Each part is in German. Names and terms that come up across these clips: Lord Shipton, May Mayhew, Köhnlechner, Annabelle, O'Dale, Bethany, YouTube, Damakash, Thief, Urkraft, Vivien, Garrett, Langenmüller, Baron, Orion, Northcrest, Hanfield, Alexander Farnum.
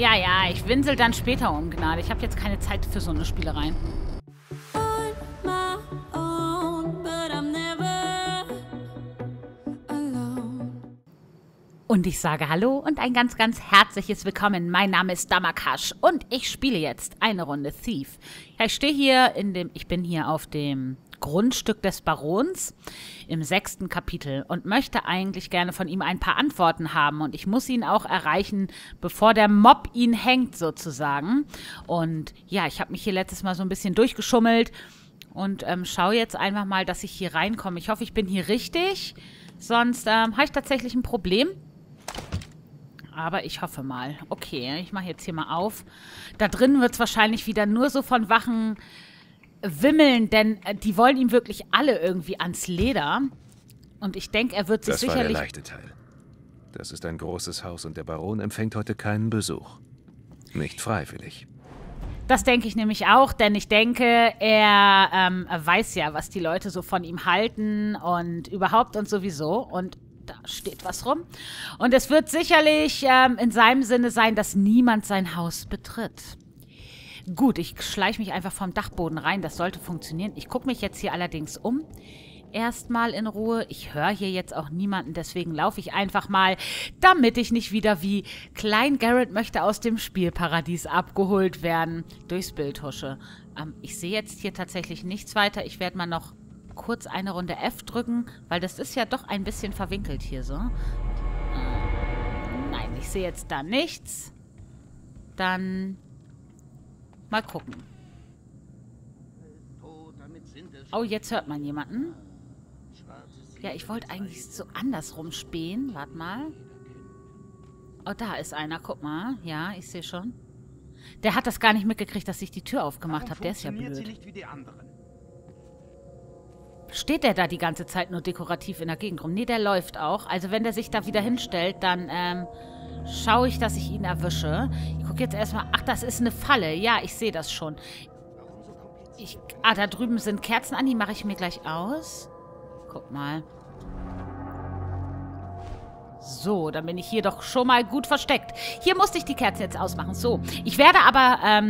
Ja, ja, ich winsel dann später um Gnade. Ich habe jetzt keine Zeit für so eine Spielerei. Und ich sage Hallo und ein ganz, ganz herzliches Willkommen. Mein Name ist Damakash und ich spiele jetzt eine Runde Thief. Ja, ich stehe hier ich bin hier auf dem Grundstück des Barons im 6. Kapitel und möchte eigentlich gerne von ihm ein paar Antworten haben. Und ich muss ihn auch erreichen, bevor der Mob ihn hängt sozusagen. Und ja, ich habe mich hier letztes Mal so ein bisschen durchgeschummelt und schaue jetzt einfach mal, dass ich hier reinkomme. Ich hoffe, ich bin hier richtig, sonst habe ich tatsächlich ein Problem. Aber ich hoffe mal. Okay, ich mache jetzt hier mal auf. Da drin wird es wahrscheinlich wieder nur so von Wachen wimmeln, denn die wollen ihm wirklich alle irgendwie ans Leder. Und ich denke, er wird sich sicherlich... Das war der leichte Teil. Das ist ein großes Haus und der Baron empfängt heute keinen Besuch. Nicht freiwillig. Das denke ich nämlich auch, denn ich denke, er weiß ja, was die Leute so von ihm halten und überhaupt und sowieso. Und da steht was rum. Und es wird sicherlich in seinem Sinne sein, dass niemand sein Haus betritt. Gut, ich schleiche mich einfach vom Dachboden rein. Das sollte funktionieren. Ich gucke mich jetzt hier allerdings um. Erstmal in Ruhe. Ich höre hier jetzt auch niemanden, deswegen laufe ich einfach mal, damit ich nicht wieder wie Klein Garrett möchte aus dem Spielparadies abgeholt werden, durchs Bild husche. Ich sehe jetzt hier tatsächlich nichts weiter. Ich werde mal noch kurz eine Runde F drücken, weil das ist ja doch ein bisschen verwinkelt hier so. Nein, ich sehe jetzt da nichts. Dann mal gucken. Oh, jetzt hört man jemanden. Ja, ich wollte eigentlich so andersrum spähen. Warte mal. Oh, da ist einer. Guck mal. Ja, ich sehe schon. Der hat das gar nicht mitgekriegt, dass ich die Tür aufgemacht habe. Der ist ja blöd. Steht der da die ganze Zeit nur dekorativ in der Gegend rum? Nee, der läuft auch. Also wenn der sich da wieder hinstellt, dann schaue ich, dass ich ihn erwische. Ich gucke jetzt erstmal. Ach, das ist eine Falle. Ja, ich sehe das schon. Da drüben sind Kerzen an. Die mache ich mir gleich aus. Guck mal. So, dann bin ich hier doch schon mal gut versteckt. Hier musste ich die Kerze jetzt ausmachen. So, ich werde aber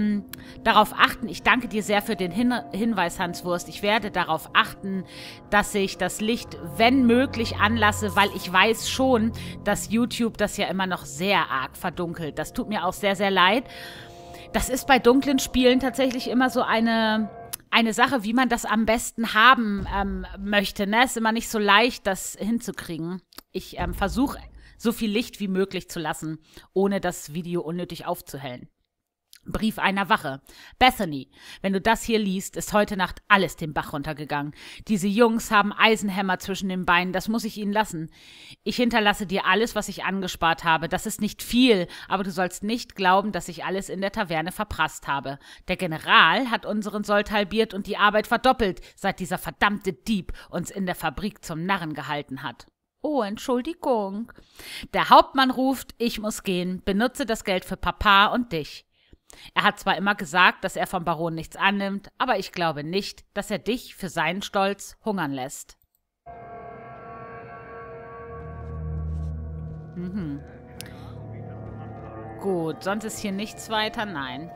darauf achten, ich danke dir sehr für den Hinweis, Hanswurst. Ich werde darauf achten, dass ich das Licht, wenn möglich, anlasse, weil ich weiß schon, dass YouTube das ja immer noch sehr arg verdunkelt. Das tut mir auch sehr, sehr leid. Das ist bei dunklen Spielen tatsächlich immer so eine Sache, wie man das am besten haben möchte. Ne? Ist immer nicht so leicht, das hinzukriegen. Ich versuche, so viel Licht wie möglich zu lassen, ohne das Video unnötig aufzuhellen. Brief einer Wache. Bethany, wenn du das hier liest, ist heute Nacht alles den Bach runtergegangen. Diese Jungs haben Eisenhämmer zwischen den Beinen, das muss ich ihnen lassen. Ich hinterlasse dir alles, was ich angespart habe. Das ist nicht viel, aber du sollst nicht glauben, dass ich alles in der Taverne verprasst habe. Der General hat unseren Sold halbiert und die Arbeit verdoppelt, seit dieser verdammte Dieb uns in der Fabrik zum Narren gehalten hat. Oh, Entschuldigung. Der Hauptmann ruft, ich muss gehen, benutze das Geld für Papa und dich. Er hat zwar immer gesagt, dass er vom Baron nichts annimmt, aber ich glaube nicht, dass er dich für seinen Stolz hungern lässt. Mhm. Gut, sonst ist hier nichts weiter, nein.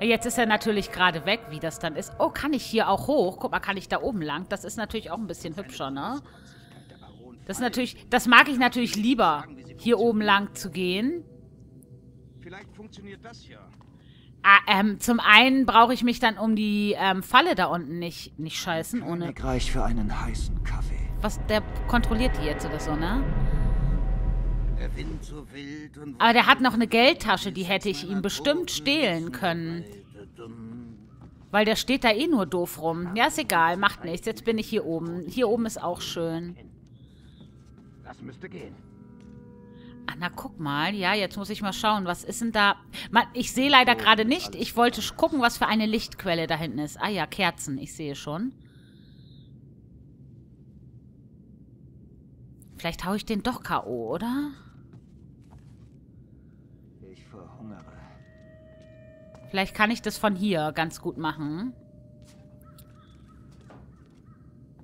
Jetzt ist er natürlich gerade weg, wie das dann ist. Oh, kann ich hier auch hoch? Guck mal, kann ich da oben lang? Das ist natürlich auch ein bisschen hübscher, ne? Das ist natürlich, das mag ich natürlich lieber, hier oben lang zu gehen. Vielleicht funktioniert das ja. Zum einen brauche ich mich dann um die Falle da unten nicht scheißen, ohne... Reich für einen heißen Kaffee. Was, der kontrolliert die jetzt oder so, ne? Der Wind so wild und... Aber der hat noch eine Geldtasche, die hätte ich ihm bestimmt stehlen können. Weil der steht da eh nur doof rum. Ja, ist egal, macht nichts. Jetzt bin ich hier oben. Hier oben ist auch schön. Das müsste gehen. Ach, na, guck mal. Ja, jetzt muss ich mal schauen. Was ist denn da? Man, ich sehe leider gerade nicht. Ich wollte gucken, was für eine Lichtquelle da hinten ist. Ah ja, Kerzen. Ich sehe schon. Vielleicht haue ich den doch K.O., oder? Ich verhungere. Vielleicht kann ich das von hier ganz gut machen.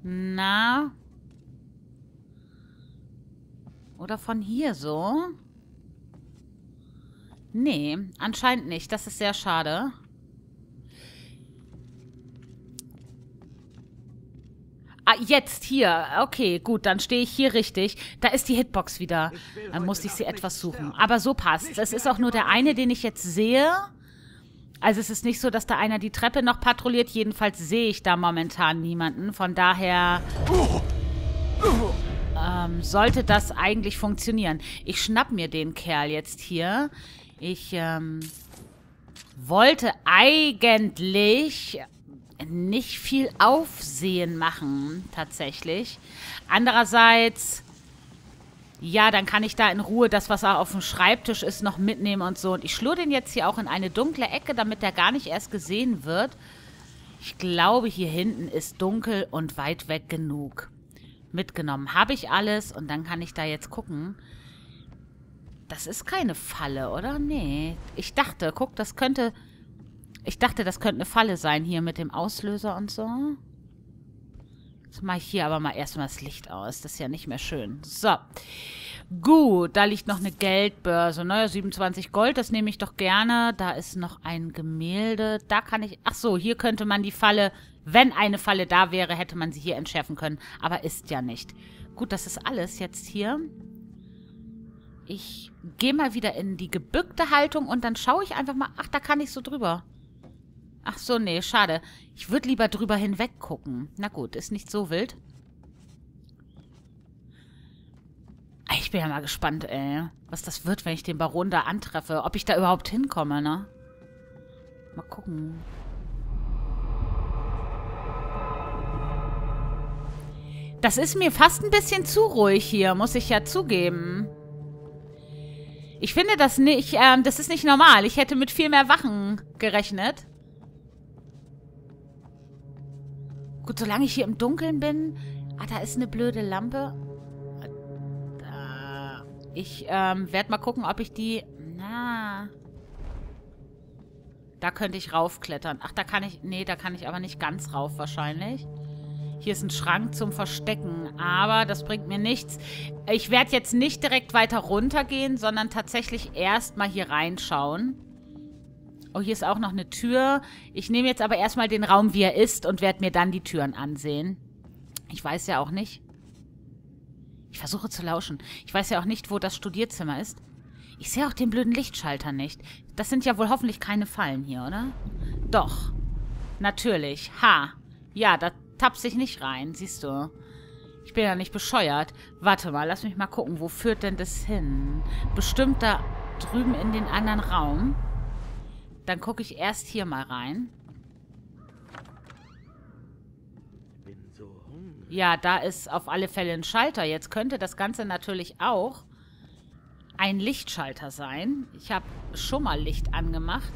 Na... Oder von hier so? Nee, anscheinend nicht. Das ist sehr schade. Ah, jetzt hier. Okay, gut, dann stehe ich hier richtig. Da ist die Hitbox wieder. Dann musste ich sie etwas suchen. Aber so passt. Es ist auch nur der eine, den ich jetzt sehe. Also es ist nicht so, dass da einer die Treppe noch patrouilliert. Jedenfalls sehe ich da momentan niemanden. Von daher sollte das eigentlich funktionieren. Ich schnapp mir den Kerl jetzt hier. Ich wollte eigentlich nicht viel Aufsehen machen, tatsächlich. Andererseits, ja, dann kann ich da in Ruhe das, was auf dem Schreibtisch ist, noch mitnehmen und so. Und ich schlur den jetzt hier auch in eine dunkle Ecke, damit der gar nicht erst gesehen wird. Ich glaube, hier hinten ist dunkel und weit weg genug. Mitgenommen habe ich alles und dann kann ich da jetzt gucken. Das ist keine Falle, oder? Nee. Ich dachte, guck, das könnte... Ich dachte, das könnte eine Falle sein, hier mit dem Auslöser und so. Jetzt mache ich hier aber mal erstmal das Licht aus. Das ist ja nicht mehr schön. So. Gut, da liegt noch eine Geldbörse. Naja, 27 Gold, das nehme ich doch gerne. Da ist noch ein Gemälde. Da kann ich... Ach so, hier könnte man die Falle... Wenn eine Falle da wäre, hätte man sie hier entschärfen können. Aber ist ja nicht. Gut, das ist alles jetzt hier. Ich gehe mal wieder in die gebückte Haltung und dann schaue ich einfach mal... Ach, da kann ich so drüber... Ach so, nee, schade. Ich würde lieber drüber hinweg gucken. Na gut, ist nicht so wild. Ich bin ja mal gespannt, ey, was das wird, wenn ich den Baron da antreffe. Ob ich da überhaupt hinkomme, ne? Mal gucken. Das ist mir fast ein bisschen zu ruhig hier, muss ich ja zugeben. Ich finde das nicht, das ist nicht normal. Ich hätte mit viel mehr Wachen gerechnet. Gut, solange ich hier im Dunkeln bin... Ah, da ist eine blöde Lampe. Da. Ich werde mal gucken, ob ich die... Na... Da könnte ich raufklettern. Ach, da kann ich... Nee, da kann ich aber nicht ganz rauf wahrscheinlich. Hier ist ein Schrank zum Verstecken. Aber das bringt mir nichts. Ich werde jetzt nicht direkt weiter runtergehen, sondern tatsächlich erstmal hier reinschauen. Oh, hier ist auch noch eine Tür. Ich nehme jetzt aber erstmal den Raum, wie er ist, und werde mir dann die Türen ansehen. Ich weiß ja auch nicht. Ich versuche zu lauschen. Ich weiß ja auch nicht, wo das Studierzimmer ist. Ich sehe auch den blöden Lichtschalter nicht. Das sind ja wohl hoffentlich keine Fallen hier, oder? Doch. Natürlich. Ha. Ja, da tapse ich nicht rein, siehst du. Ich bin ja nicht bescheuert. Warte mal, lass mich mal gucken. Wo führt denn das hin? Bestimmt da drüben in den anderen Raum. Dann gucke ich erst hier mal rein. Ja, da ist auf alle Fälle ein Schalter. Jetzt könnte das Ganze natürlich auch ein Lichtschalter sein. Ich habe schon mal Licht angemacht.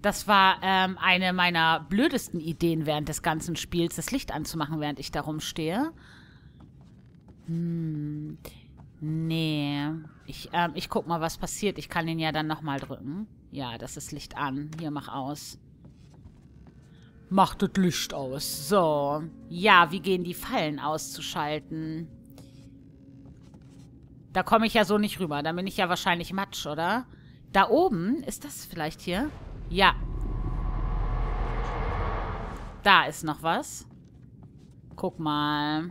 Das war eine meiner blödesten Ideen während des ganzen Spiels, das Licht anzumachen, während ich da rumstehe. Nee. Ich guck mal, was passiert. Ich kann den ja dann nochmal drücken. Ja, das ist Licht an. Hier, mach aus. Mach das Licht aus. So. Ja, wie gehen die Fallen auszuschalten? Da komme ich ja so nicht rüber. Da bin ich ja wahrscheinlich Matsch, oder? Da oben? Ist das vielleicht hier? Ja. Da ist noch was. Guck mal.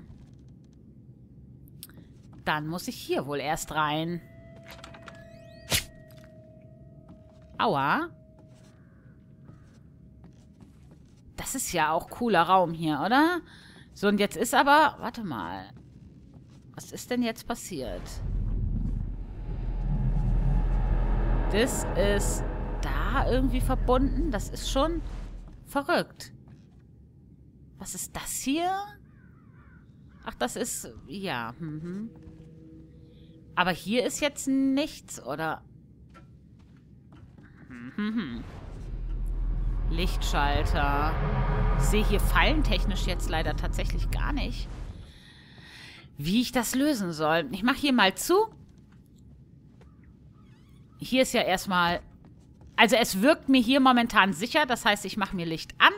Dann muss ich hier wohl erst rein. Aua. Das ist ja auch cooler Raum hier, oder? So, und jetzt ist aber... Warte mal. Was ist denn jetzt passiert? Das ist da irgendwie verbunden. Das ist schon verrückt. Was ist das hier? Ach, das ist... Ja. Mhm. Aber hier ist jetzt nichts, oder? Mhm. Lichtschalter. Ich sehe hier fallentechnisch jetzt leider tatsächlich gar nicht, wie ich das lösen soll. Ich mache hier mal zu. Hier ist ja erstmal... Also es wirkt mir hier momentan sicher. Das heißt, ich mache mir Licht an.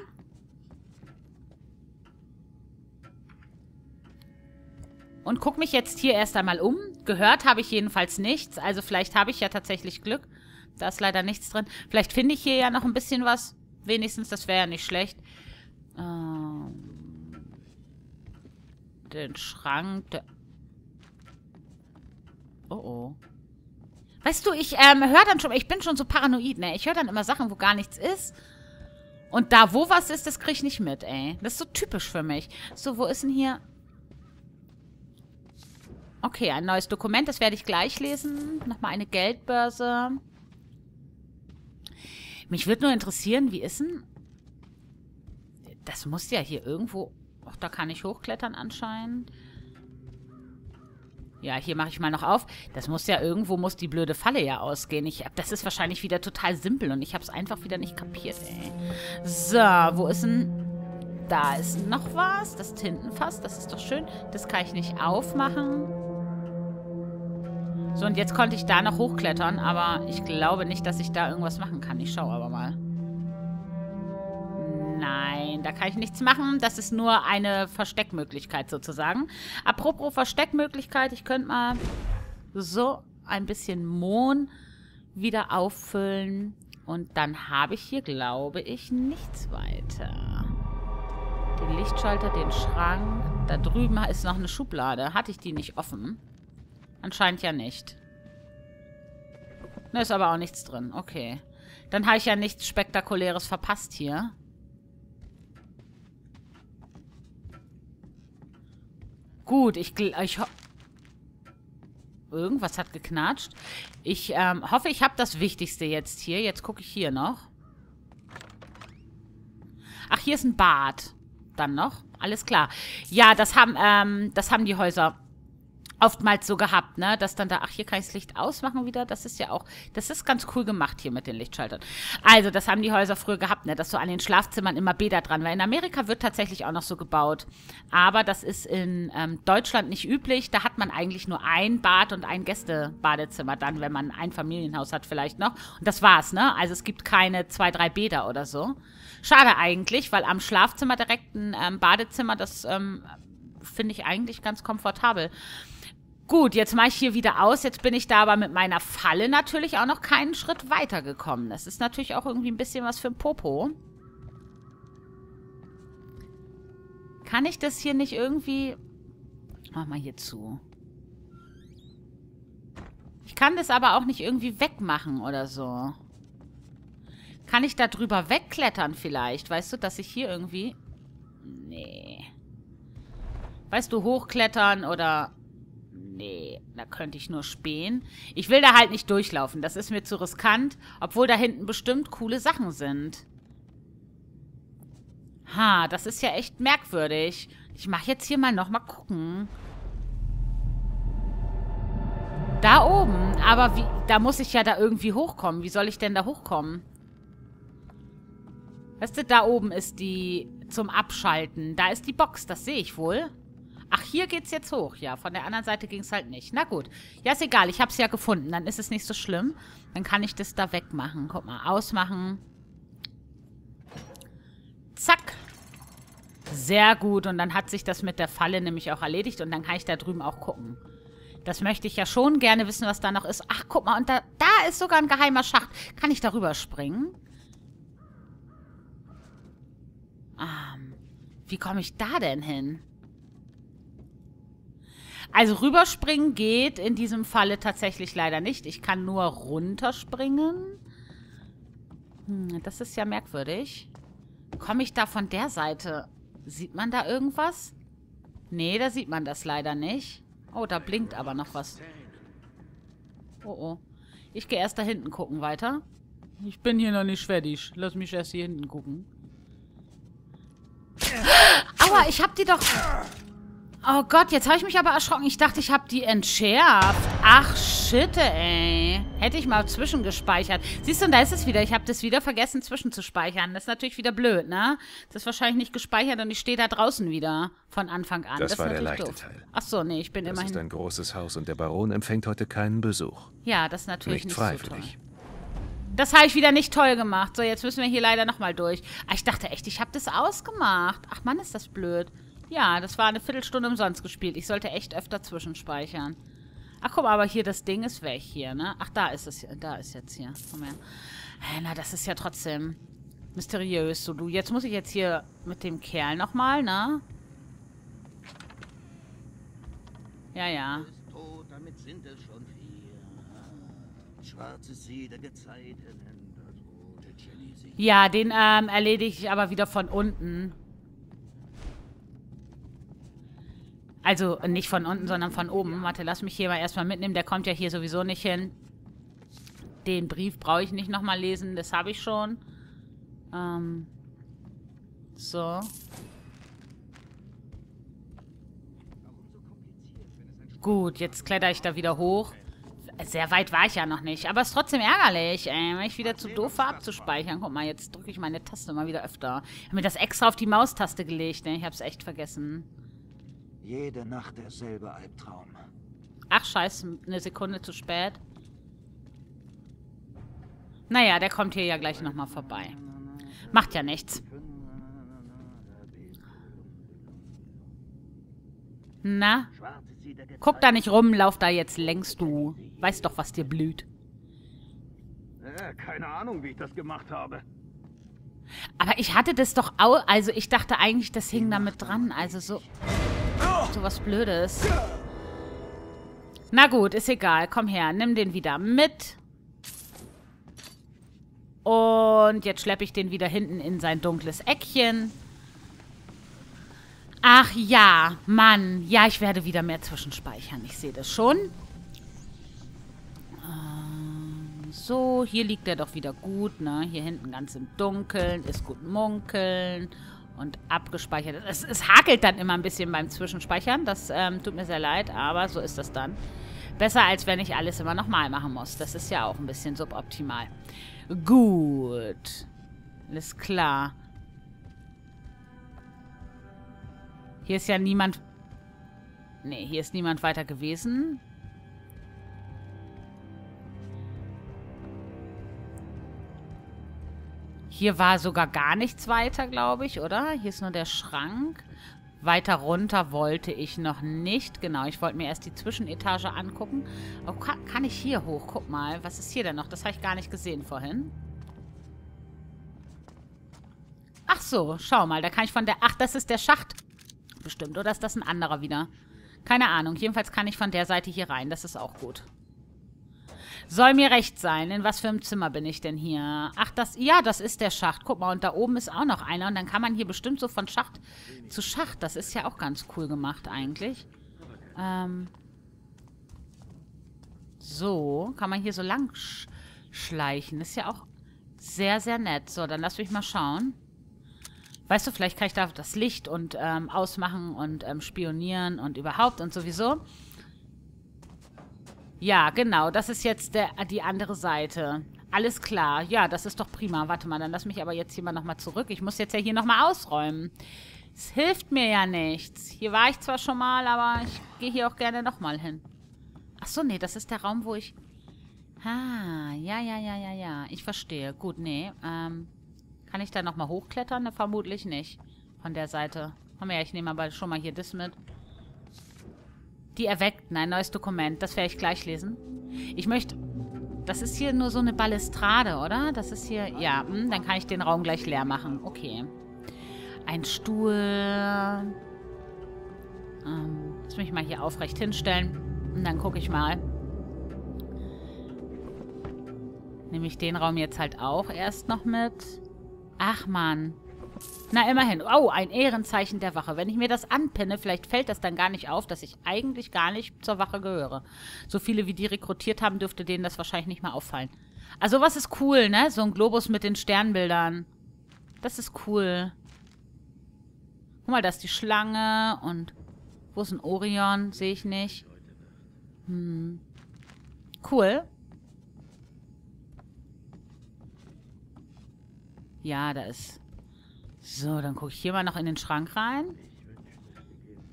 Und guck mich jetzt hier erst einmal um. Gehört habe ich jedenfalls nichts. Also vielleicht habe ich ja tatsächlich Glück. Da ist leider nichts drin. Vielleicht finde ich hier ja noch ein bisschen was. Wenigstens, das wäre ja nicht schlecht. Den Schrank. Oh oh. Weißt du, ich höre dann schon, ich bin schon so paranoid, ne? Ich höre dann immer Sachen, wo gar nichts ist. Und da, wo was ist, das kriege ich nicht mit, ey. Das ist so typisch für mich. So, wo ist denn hier... Okay, ein neues Dokument, das werde ich gleich lesen. Nochmal eine Geldbörse. Mich würde nur interessieren, wie ist denn... Das muss ja hier irgendwo... Ach, da kann ich hochklettern anscheinend. Ja, hier mache ich mal noch auf. Das muss ja irgendwo, muss die blöde Falle ja ausgehen. Das ist wahrscheinlich wieder total simpel und ich habe es einfach wieder nicht kapiert, ey. So, wo ist denn... Da ist noch was. Das Tintenfass, das ist doch schön. Das kann ich nicht aufmachen. So, und jetzt konnte ich da noch hochklettern, aber ich glaube nicht, dass ich da irgendwas machen kann. Ich schaue aber mal. Nein, da kann ich nichts machen. Das ist nur eine Versteckmöglichkeit sozusagen. Apropos Versteckmöglichkeit, ich könnte mal so ein bisschen Mohn wieder auffüllen. Und dann habe ich hier, glaube ich, nichts weiter. Den Lichtschalter, den Schrank. Da drüben ist noch eine Schublade. Hatte ich die nicht offen? Anscheinend ja nicht. Da ist aber auch nichts drin. Okay. Dann habe ich ja nichts Spektakuläres verpasst hier. Gut, ich hoffe... Irgendwas hat geknatscht. Ich hoffe, ich habe das Wichtigste jetzt hier. Jetzt gucke ich hier noch. Ach, hier ist ein Bad. Dann noch. Alles klar. Ja, das haben die Häuser oftmals so gehabt, ne? Dass dann da... Ach, hier kann ich das Licht ausmachen wieder. Das ist ja auch... Das ist ganz cool gemacht hier mit den Lichtschaltern. Also, das haben die Häuser früher gehabt, ne? Dass so an den Schlafzimmern immer Bäder dran war. In Amerika wird tatsächlich auch noch so gebaut. Aber das ist in Deutschland nicht üblich. Da hat man eigentlich nur ein Bad und ein Gästebadezimmer dann, wenn man ein Familienhaus hat vielleicht noch. Und das war's, ne? Also, es gibt keine 2, 3 Bäder oder so. Schade eigentlich, weil am Schlafzimmer direkt ein Badezimmer, das finde ich eigentlich ganz komfortabel. Gut, jetzt mache ich hier wieder aus. Jetzt bin ich da aber mit meiner Falle natürlich auch noch keinen Schritt weitergekommen. Das ist natürlich auch irgendwie ein bisschen was für ein Popo. Kann ich das hier nicht irgendwie... Mach mal hier zu. Ich kann das aber auch nicht irgendwie wegmachen oder so. Kann ich da drüber wegklettern vielleicht? Weißt du, dass ich hier irgendwie... Nee. Weißt du, hochklettern oder... Nee, da könnte ich nur spähen. Ich will da halt nicht durchlaufen. Das ist mir zu riskant, obwohl da hinten bestimmt coole Sachen sind. Ha, das ist ja echt merkwürdig. Ich mache jetzt hier mal nochmal gucken. Da oben. Aber wie, da muss ich ja da irgendwie hochkommen. Wie soll ich denn da hochkommen? Weißt du, da oben ist die zum Abschalten. Da ist die Box, das sehe ich wohl. Ach, hier geht's jetzt hoch. Ja, von der anderen Seite ging's halt nicht. Na gut. Ja, ist egal. Ich hab's ja gefunden. Dann ist es nicht so schlimm. Dann kann ich das da wegmachen. Guck mal, ausmachen. Zack. Sehr gut. Und dann hat sich das mit der Falle nämlich auch erledigt. Und dann kann ich da drüben auch gucken. Das möchte ich ja schon gerne wissen, was da noch ist. Ach, guck mal. Und da ist sogar ein geheimer Schacht. Kann ich darüber springen? Wie komme ich da denn hin? Also rüberspringen geht in diesem Falle tatsächlich leider nicht. Ich kann nur runterspringen. Das ist ja merkwürdig. Komme ich da von der Seite? Sieht man da irgendwas? Nee, da sieht man das leider nicht. Oh, da blinkt aber noch was. Oh, oh. Ich gehe erst da hinten gucken weiter. Ich bin hier noch nicht fertig. Lass mich erst hier hinten gucken. Aua, ich hab die doch... Oh Gott, jetzt habe ich mich aber erschrocken. Ich dachte, ich habe die entschärft. Ach, shit, ey. Hätte ich mal zwischengespeichert. Siehst du, und da ist es wieder. Ich habe das wieder vergessen, zwischenzuspeichern. Das ist natürlich wieder blöd, ne? Das ist wahrscheinlich nicht gespeichert und ich stehe da draußen wieder von Anfang an. Das war der leichte Teil. Ach so, nee, ich bin immerhin... Das ist ein großes Haus und der Baron empfängt heute keinen Besuch. Ja, das ist natürlich nicht so toll. Das habe ich wieder nicht toll gemacht. So, jetzt müssen wir hier leider nochmal durch. Ah, ich dachte echt, ich habe das ausgemacht. Ach Mann, ist das blöd. Ja, das war eine Viertelstunde umsonst gespielt. Ich sollte echt öfter zwischenspeichern. Ach guck mal, aber hier, das Ding ist weg hier, ne? Ach, da ist es. Da ist jetzt hier. Komm her. Na, das ist ja trotzdem mysteriös. So, du, jetzt muss ich jetzt hier mit dem Kerl nochmal, ne? Ja, ja. Damit sind es schon 4. Schwarzes See der Gezeiten. Das rote Jelly See. Ja, den erledige ich aber wieder von unten. Also nicht von unten, sondern von oben. Warte, lass mich hier mal erstmal mitnehmen. Der kommt ja hier sowieso nicht hin. Den Brief brauche ich nicht nochmal lesen. Das habe ich schon. So. Gut, jetzt kletter ich da wieder hoch. Sehr weit war ich ja noch nicht. Aber es ist trotzdem ärgerlich, ey, weil ich wieder zu doof war, abzuspeichern. Guck mal, jetzt drücke ich meine Taste mal wieder öfter. Ich habe mir das extra auf die Maustaste gelegt, ne? Ich habe es echt vergessen. Jede Nacht derselbe Albtraum. Ach, scheiße, eine Sekunde zu spät. Naja, der kommt hier ja gleich nochmal vorbei. Macht ja nichts. Na? Guck da nicht rum, lauf da jetzt längst, du. Weißt doch, was dir blüht. Keine Ahnung, wie ich das gemacht habe. Aber ich hatte das doch auch... Also ich dachte eigentlich, das hing damit dran. Also so was Blödes. Na gut, ist egal. Komm her, nimm den wieder mit. Und jetzt schleppe ich den wieder hinten in sein dunkles Eckchen. Ach ja, Mann. Ja, ich werde wieder mehr zwischenspeichern. Ich sehe das schon. So, hier liegt er doch wieder gut, ne? Hier hinten ganz im Dunkeln, ist gut munkeln und abgespeichert. Es hakelt dann immer ein bisschen beim Zwischenspeichern. Das tut mir sehr leid, aber so ist das dann. Besser, als wenn ich alles immer nochmal machen muss. Das ist ja auch ein bisschen suboptimal. Gut. Alles klar. Hier ist ja niemand... Nee, hier ist niemand weiter gewesen. Hier war sogar gar nichts weiter, glaube ich, oder? Hier ist nur der Schrank. Weiter runter wollte ich noch nicht. Genau, ich wollte mir erst die Zwischenetage angucken. Oh, kann ich hier hoch? Guck mal, was ist hier denn noch? Das habe ich gar nicht gesehen vorhin. Ach so, schau mal, da kann ich von der... Ach, das ist der Schacht. Bestimmt, oder ist das ein anderer wieder? Keine Ahnung. Jedenfalls kann ich von der Seite hier rein. Das ist auch gut. Soll mir recht sein. In was für einem Zimmer bin ich denn hier? Ach, das... Ja, das ist der Schacht. Guck mal, und da oben ist auch noch einer. Und dann kann man hier bestimmt so von Schacht zu Schacht. Das ist ja auch ganz cool gemacht eigentlich. So. Kann man hier so lang schleichen. Ist ja auch sehr, sehr nett. So, dann lass mich mal schauen. Weißt du, vielleicht kann ich da das Licht und ausmachen und spionieren und überhaupt und sowieso. Ja, genau, das ist jetzt die andere Seite. Alles klar, ja, das ist doch prima. Warte mal, dann lass mich aber jetzt hier mal nochmal zurück. Ich muss jetzt ja hier nochmal ausräumen. Es hilft mir ja nichts. Hier war ich zwar schon mal, aber ich gehe hier auch gerne nochmal hin. Ach so, nee, das ist der Raum, wo ich... Ah, ja, ich verstehe. Gut, nee, Kann ich da nochmal hochklettern? Ne, vermutlich nicht. Von der Seite. Komm her, ich nehme aber schon mal hier das mit. Die Erweckten, ein neues Dokument. Das werde ich gleich lesen. Ich möchte... Das ist hier nur so eine Balustrade, oder? Das ist hier... Ja, dann kann ich den Raum gleich leer machen. Okay. Ein Stuhl. Lass mich mal hier aufrecht hinstellen. Und dann gucke ich mal. Nehme ich den Raum jetzt halt auch erst noch mit... Ach, Mann. Na, immerhin. Oh, ein Ehrenzeichen der Wache. Wenn ich mir das anpinne, vielleicht fällt das dann gar nicht auf, dass ich eigentlich gar nicht zur Wache gehöre. So viele, wie die rekrutiert haben, dürfte denen das wahrscheinlich nicht mehr auffallen. Also, was ist cool, ne? So ein Globus mit den Sternbildern. Das ist cool. Guck mal, da ist die Schlange und... Wo ist ein Orion? Sehe ich nicht. Cool. Ja, da ist... So, dann gucke ich hier mal noch in den Schrank rein.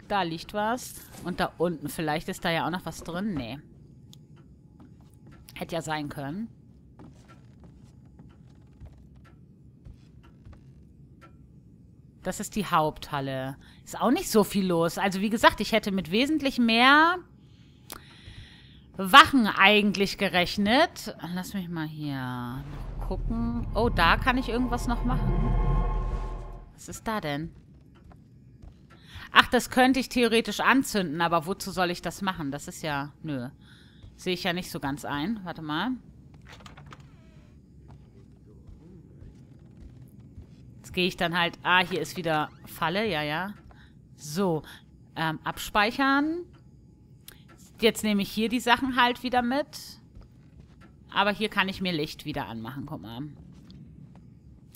Da liegt was. Und da unten, vielleicht ist da ja auch noch was drin. Nee. Hätte ja sein können. Das ist die Haupthalle. Ist auch nicht so viel los. Also wie gesagt, ich hätte mit wesentlich mehr... Wachen eigentlich gerechnet. Lass mich mal hier gucken. Oh, da kann ich irgendwas noch machen. Was ist da denn? Ach, das könnte ich theoretisch anzünden, aber wozu soll ich das machen? Das ist ja... Nö. Sehe ich ja nicht so ganz ein. Warte mal. Jetzt gehe ich dann halt... Ah, hier ist wieder Falle. Ja, ja. So. Abspeichern. Jetzt nehme ich hier die Sachen halt wieder mit. Aber hier kann ich mir Licht wieder anmachen. Guck mal.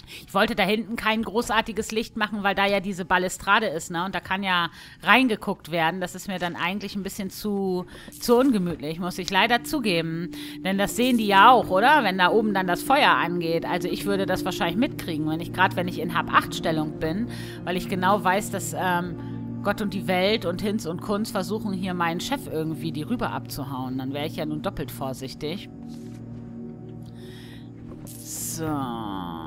Ich wollte da hinten kein großartiges Licht machen, weil da ja diese Balustrade ist, ne? Und da kann ja reingeguckt werden. Das ist mir dann eigentlich ein bisschen zu ungemütlich, muss ich leider zugeben. Denn das sehen die ja auch, oder? Wenn da oben dann das Feuer angeht. Also ich würde das wahrscheinlich mitkriegen, wenn ich in Hab-8-Stellung bin, weil ich genau weiß, dass Gott und die Welt und Hinz und Kunz versuchen hier meinen Chef irgendwie die Rübe abzuhauen. Dann wäre ich ja nun doppelt vorsichtig. So...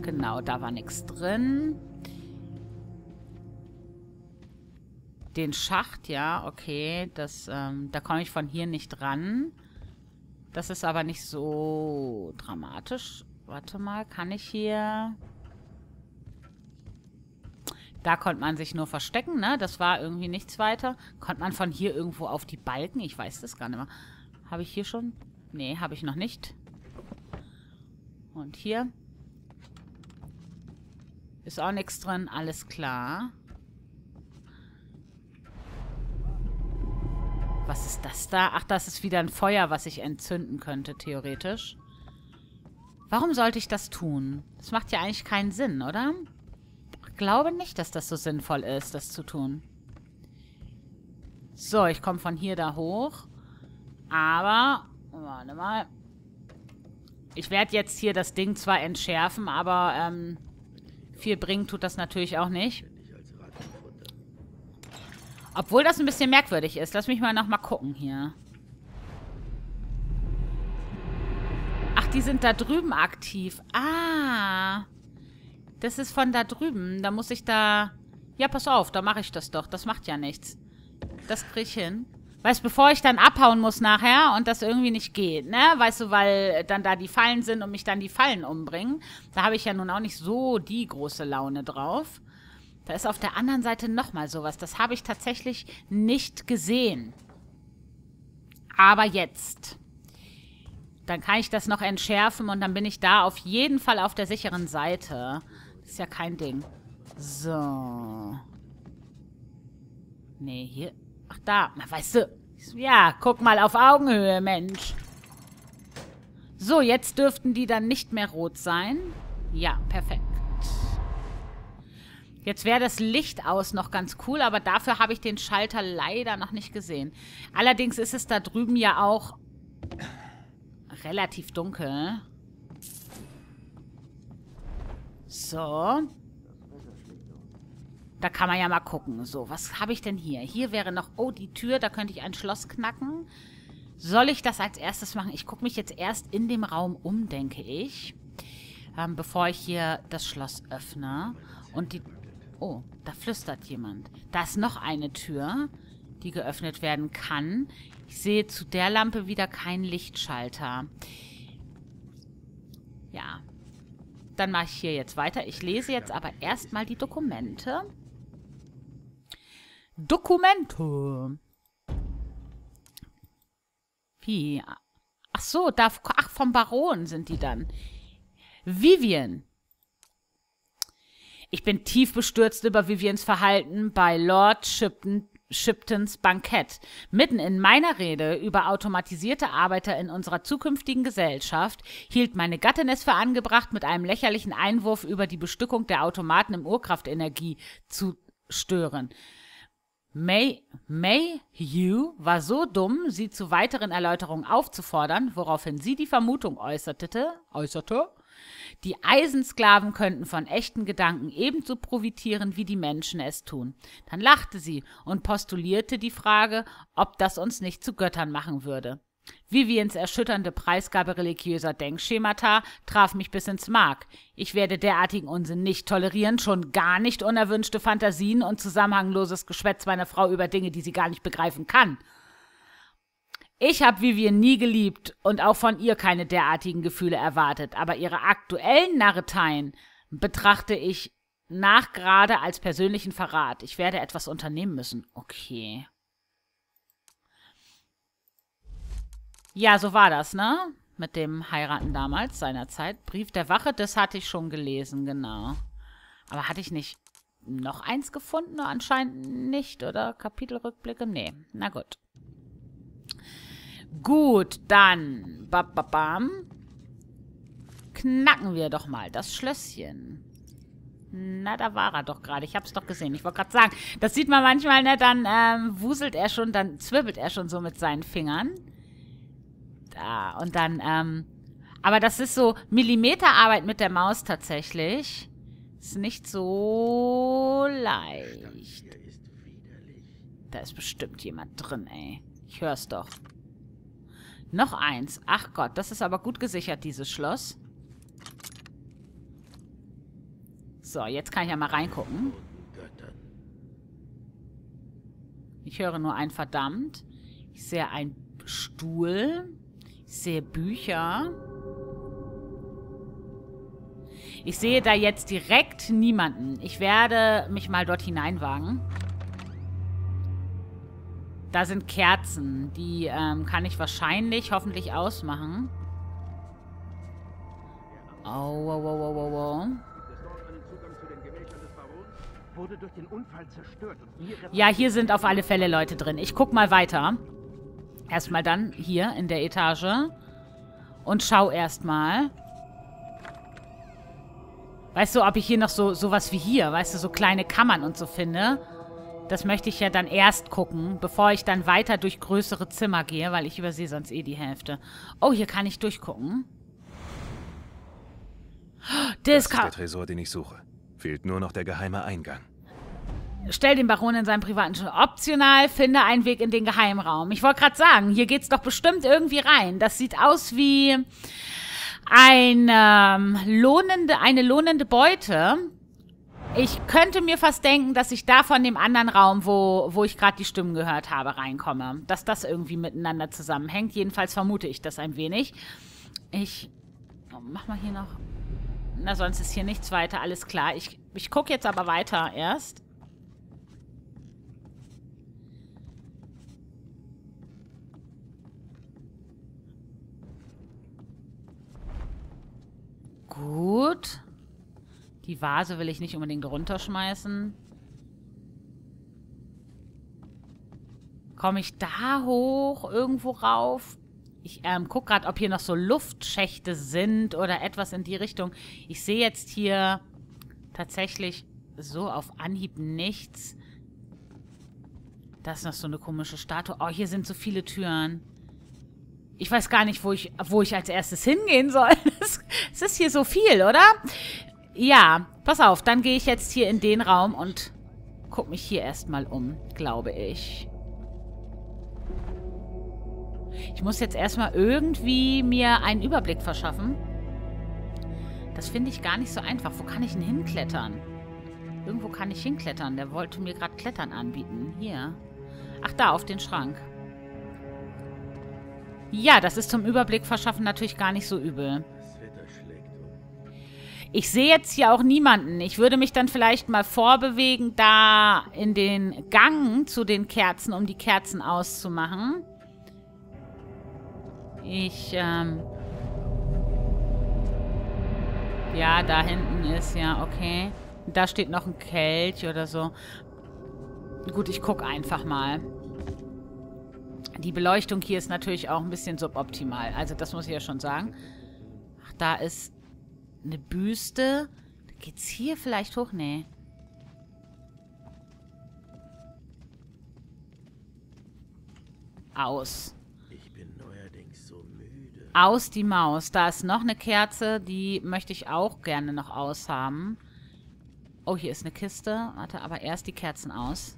Genau, da war nichts drin. Den Schacht, ja, okay. Da komme ich von hier nicht ran. Das ist aber nicht so dramatisch. Warte mal, kann ich hier... Da konnte man sich nur verstecken, ne? Das war irgendwie nichts weiter. Konnte man von hier irgendwo auf die Balken? Ich weiß das gar nicht mehr. Habe ich hier schon? Nee, habe ich noch nicht. Und hier... Ist auch nichts drin, alles klar. Was ist das da? Ach, das ist wieder ein Feuer, was ich entzünden könnte, theoretisch. Warum sollte ich das tun? Das macht ja eigentlich keinen Sinn, oder? Ich glaube nicht, dass das so sinnvoll ist, das zu tun. So, ich komme von hier da hoch. Aber, warte mal. Ich werde jetzt hier das Ding zwar entschärfen, aber, viel bringen tut das natürlich auch nicht. Obwohl das ein bisschen merkwürdig ist. Lass mich mal nochmal gucken hier. Ach, die sind da drüben aktiv. Ah. Das ist von da drüben. Da muss ich da... Ja, pass auf, da mache ich das doch. Das macht ja nichts. Das kriege ich hin. Weißt du, bevor ich dann abhauen muss nachher und das irgendwie nicht geht, ne? Weißt du, weil dann da die Fallen sind und mich dann die Fallen umbringen. Da habe ich ja nun auch nicht so die große Laune drauf. Da ist auf der anderen Seite nochmal sowas. Das habe ich tatsächlich nicht gesehen. Aber jetzt. Dann kann ich das noch entschärfen und dann bin ich da auf jeden Fall auf der sicheren Seite. Das ist ja kein Ding. So. Nee, hier... Ach, da. Na, weißt du. Ja, guck mal auf Augenhöhe, Mensch. So, jetzt dürften die dann nicht mehr rot sein. Ja, perfekt. Jetzt wäre das Licht aus noch ganz cool, aber dafür habe ich den Schalter leider noch nicht gesehen. Allerdings ist es da drüben ja auch relativ dunkel. So. Da kann man ja mal gucken. So, was habe ich denn hier? Hier wäre noch... Oh, die Tür, da könnte ich ein Schloss knacken. Soll ich das als erstes machen? Ich gucke mich jetzt erst in dem Raum um, denke ich. Bevor ich hier das Schloss öffne. Und die... Oh, da flüstert jemand. Da ist noch eine Tür, die geöffnet werden kann. Ich sehe zu der Lampe wieder keinen Lichtschalter. Ja. Dann mache ich hier jetzt weiter. Ich lese jetzt aber erstmal die Dokumente. Dokumente. Wie? Ach so, da, ach, vom Baron sind die dann. Vivien. Ich bin tief bestürzt über Viviens Verhalten bei Lord Shiptons Bankett. Mitten in meiner Rede über automatisierte Arbeiter in unserer zukünftigen Gesellschaft hielt meine Gattin es für angebracht, mit einem lächerlichen Einwurf über die Bestückung der Automaten im Urkraftenergie zu stören. May Mayhew war so dumm, sie zu weiteren Erläuterungen aufzufordern, woraufhin sie die Vermutung äußerte, die Eisensklaven könnten von echten Gedanken ebenso profitieren, wie die Menschen es tun. Dann lachte sie und postulierte die Frage, ob das uns nicht zu Göttern machen würde. Viviens erschütternde Preisgabe religiöser Denkschemata traf mich bis ins Mark. Ich werde derartigen Unsinn nicht tolerieren, schon gar nicht unerwünschte Fantasien und zusammenhangloses Geschwätz meiner Frau über Dinge, die sie gar nicht begreifen kann. Ich habe Vivien nie geliebt und auch von ihr keine derartigen Gefühle erwartet, aber ihre aktuellen Narreteien betrachte ich nachgerade als persönlichen Verrat. Ich werde etwas unternehmen müssen. Okay. Ja, so war das, ne? Mit dem Heiraten damals, seinerzeit. Brief der Wache, das hatte ich schon gelesen, genau. Aber hatte ich nicht noch eins gefunden? Anscheinend nicht, oder? Kapitelrückblicke? Nee, na gut. Gut, dann knacken wir doch mal das Schlösschen. Na, da war er doch gerade. Ich hab's doch gesehen. Ich wollte gerade sagen, das sieht man manchmal, ne? Dann wuselt er schon, dann zwirbelt er schon so mit seinen Fingern. Da, und dann, aber das ist so Millimeterarbeit mit der Maus tatsächlich. Ist nicht so leicht. Da ist bestimmt jemand drin, ey. Ich hör's doch. Noch eins. Ach Gott, das ist aber gut gesichert, dieses Schloss. So, jetzt kann ich ja mal reingucken. Ich höre nur ein Verdammt. Ich sehe einen Stuhl. Ich sehe Bücher. Ich sehe da jetzt direkt niemanden. Ich werde mich mal dort hineinwagen. Da sind Kerzen. Die kann ich wahrscheinlich, hoffentlich ausmachen. Oh, wow, wow, wow, wow, wow. Ja, hier sind auf alle Fälle Leute drin. Ich guck mal weiter. Erstmal dann hier in der Etage. Und schau erstmal. Weißt du, ob ich hier noch sowas wie hier, weißt du, so kleine Kammern und so finde. Das möchte ich ja dann erst gucken, bevor ich dann weiter durch größere Zimmer gehe, weil ich übersehe sonst eh die Hälfte. Oh, hier kann ich durchgucken. Das ist der Tresor, den ich suche. Fehlt nur noch der geheime Eingang. Stell den Baron in seinem privaten Schuh. Optional, finde einen Weg in den Geheimraum. Ich wollte gerade sagen, hier geht's doch bestimmt irgendwie rein. Das sieht aus wie eine lohnende Beute. Ich könnte mir fast denken, dass ich da von dem anderen Raum, wo ich gerade die Stimmen gehört habe, reinkomme. Dass das irgendwie miteinander zusammenhängt. Jedenfalls vermute ich das ein wenig. Ich... Oh, mach mal hier noch... Na, sonst ist hier nichts weiter. Alles klar. Ich gucke jetzt aber weiter erst. Gut. Die Vase will ich nicht unbedingt runterschmeißen. Komme ich da hoch, irgendwo rauf? Ich gucke gerade, ob hier noch so Luftschächte sind oder etwas in die Richtung. Ich sehe jetzt hier tatsächlich so auf Anhieb nichts. Da ist noch so eine komische Statue. Oh, hier sind so viele Türen. Ich weiß gar nicht, wo ich als erstes hingehen soll. Es ist hier so viel, oder? Ja, pass auf, dann gehe ich jetzt hier in den Raum und gucke mich hier erstmal um, glaube ich. Ich muss jetzt erstmal irgendwie mir einen Überblick verschaffen. Das finde ich gar nicht so einfach. Wo kann ich denn hinklettern? Irgendwo kann ich hinklettern. Der wollte mir gerade Klettern anbieten. Hier. Ach, da, auf den Schrank. Ja, das ist zum Überblick verschaffen natürlich gar nicht so übel. Ich sehe jetzt hier auch niemanden. Ich würde mich dann vielleicht mal vorbewegen, da in den Gang zu den Kerzen, um die Kerzen auszumachen. Ich, ja, da hinten ist ja, okay. Da steht noch ein Kelch oder so. Gut, ich gucke einfach mal. Die Beleuchtung hier ist natürlich auch ein bisschen suboptimal. Also das muss ich ja schon sagen. Ach, da ist... eine Büste. Geht's hier vielleicht hoch? Nee. Aus. Ich bin neuerdings so müde. Aus die Maus. Da ist noch eine Kerze. Die möchte ich auch gerne noch aushaben. Oh, hier ist eine Kiste. Warte, aber erst die Kerzen aus.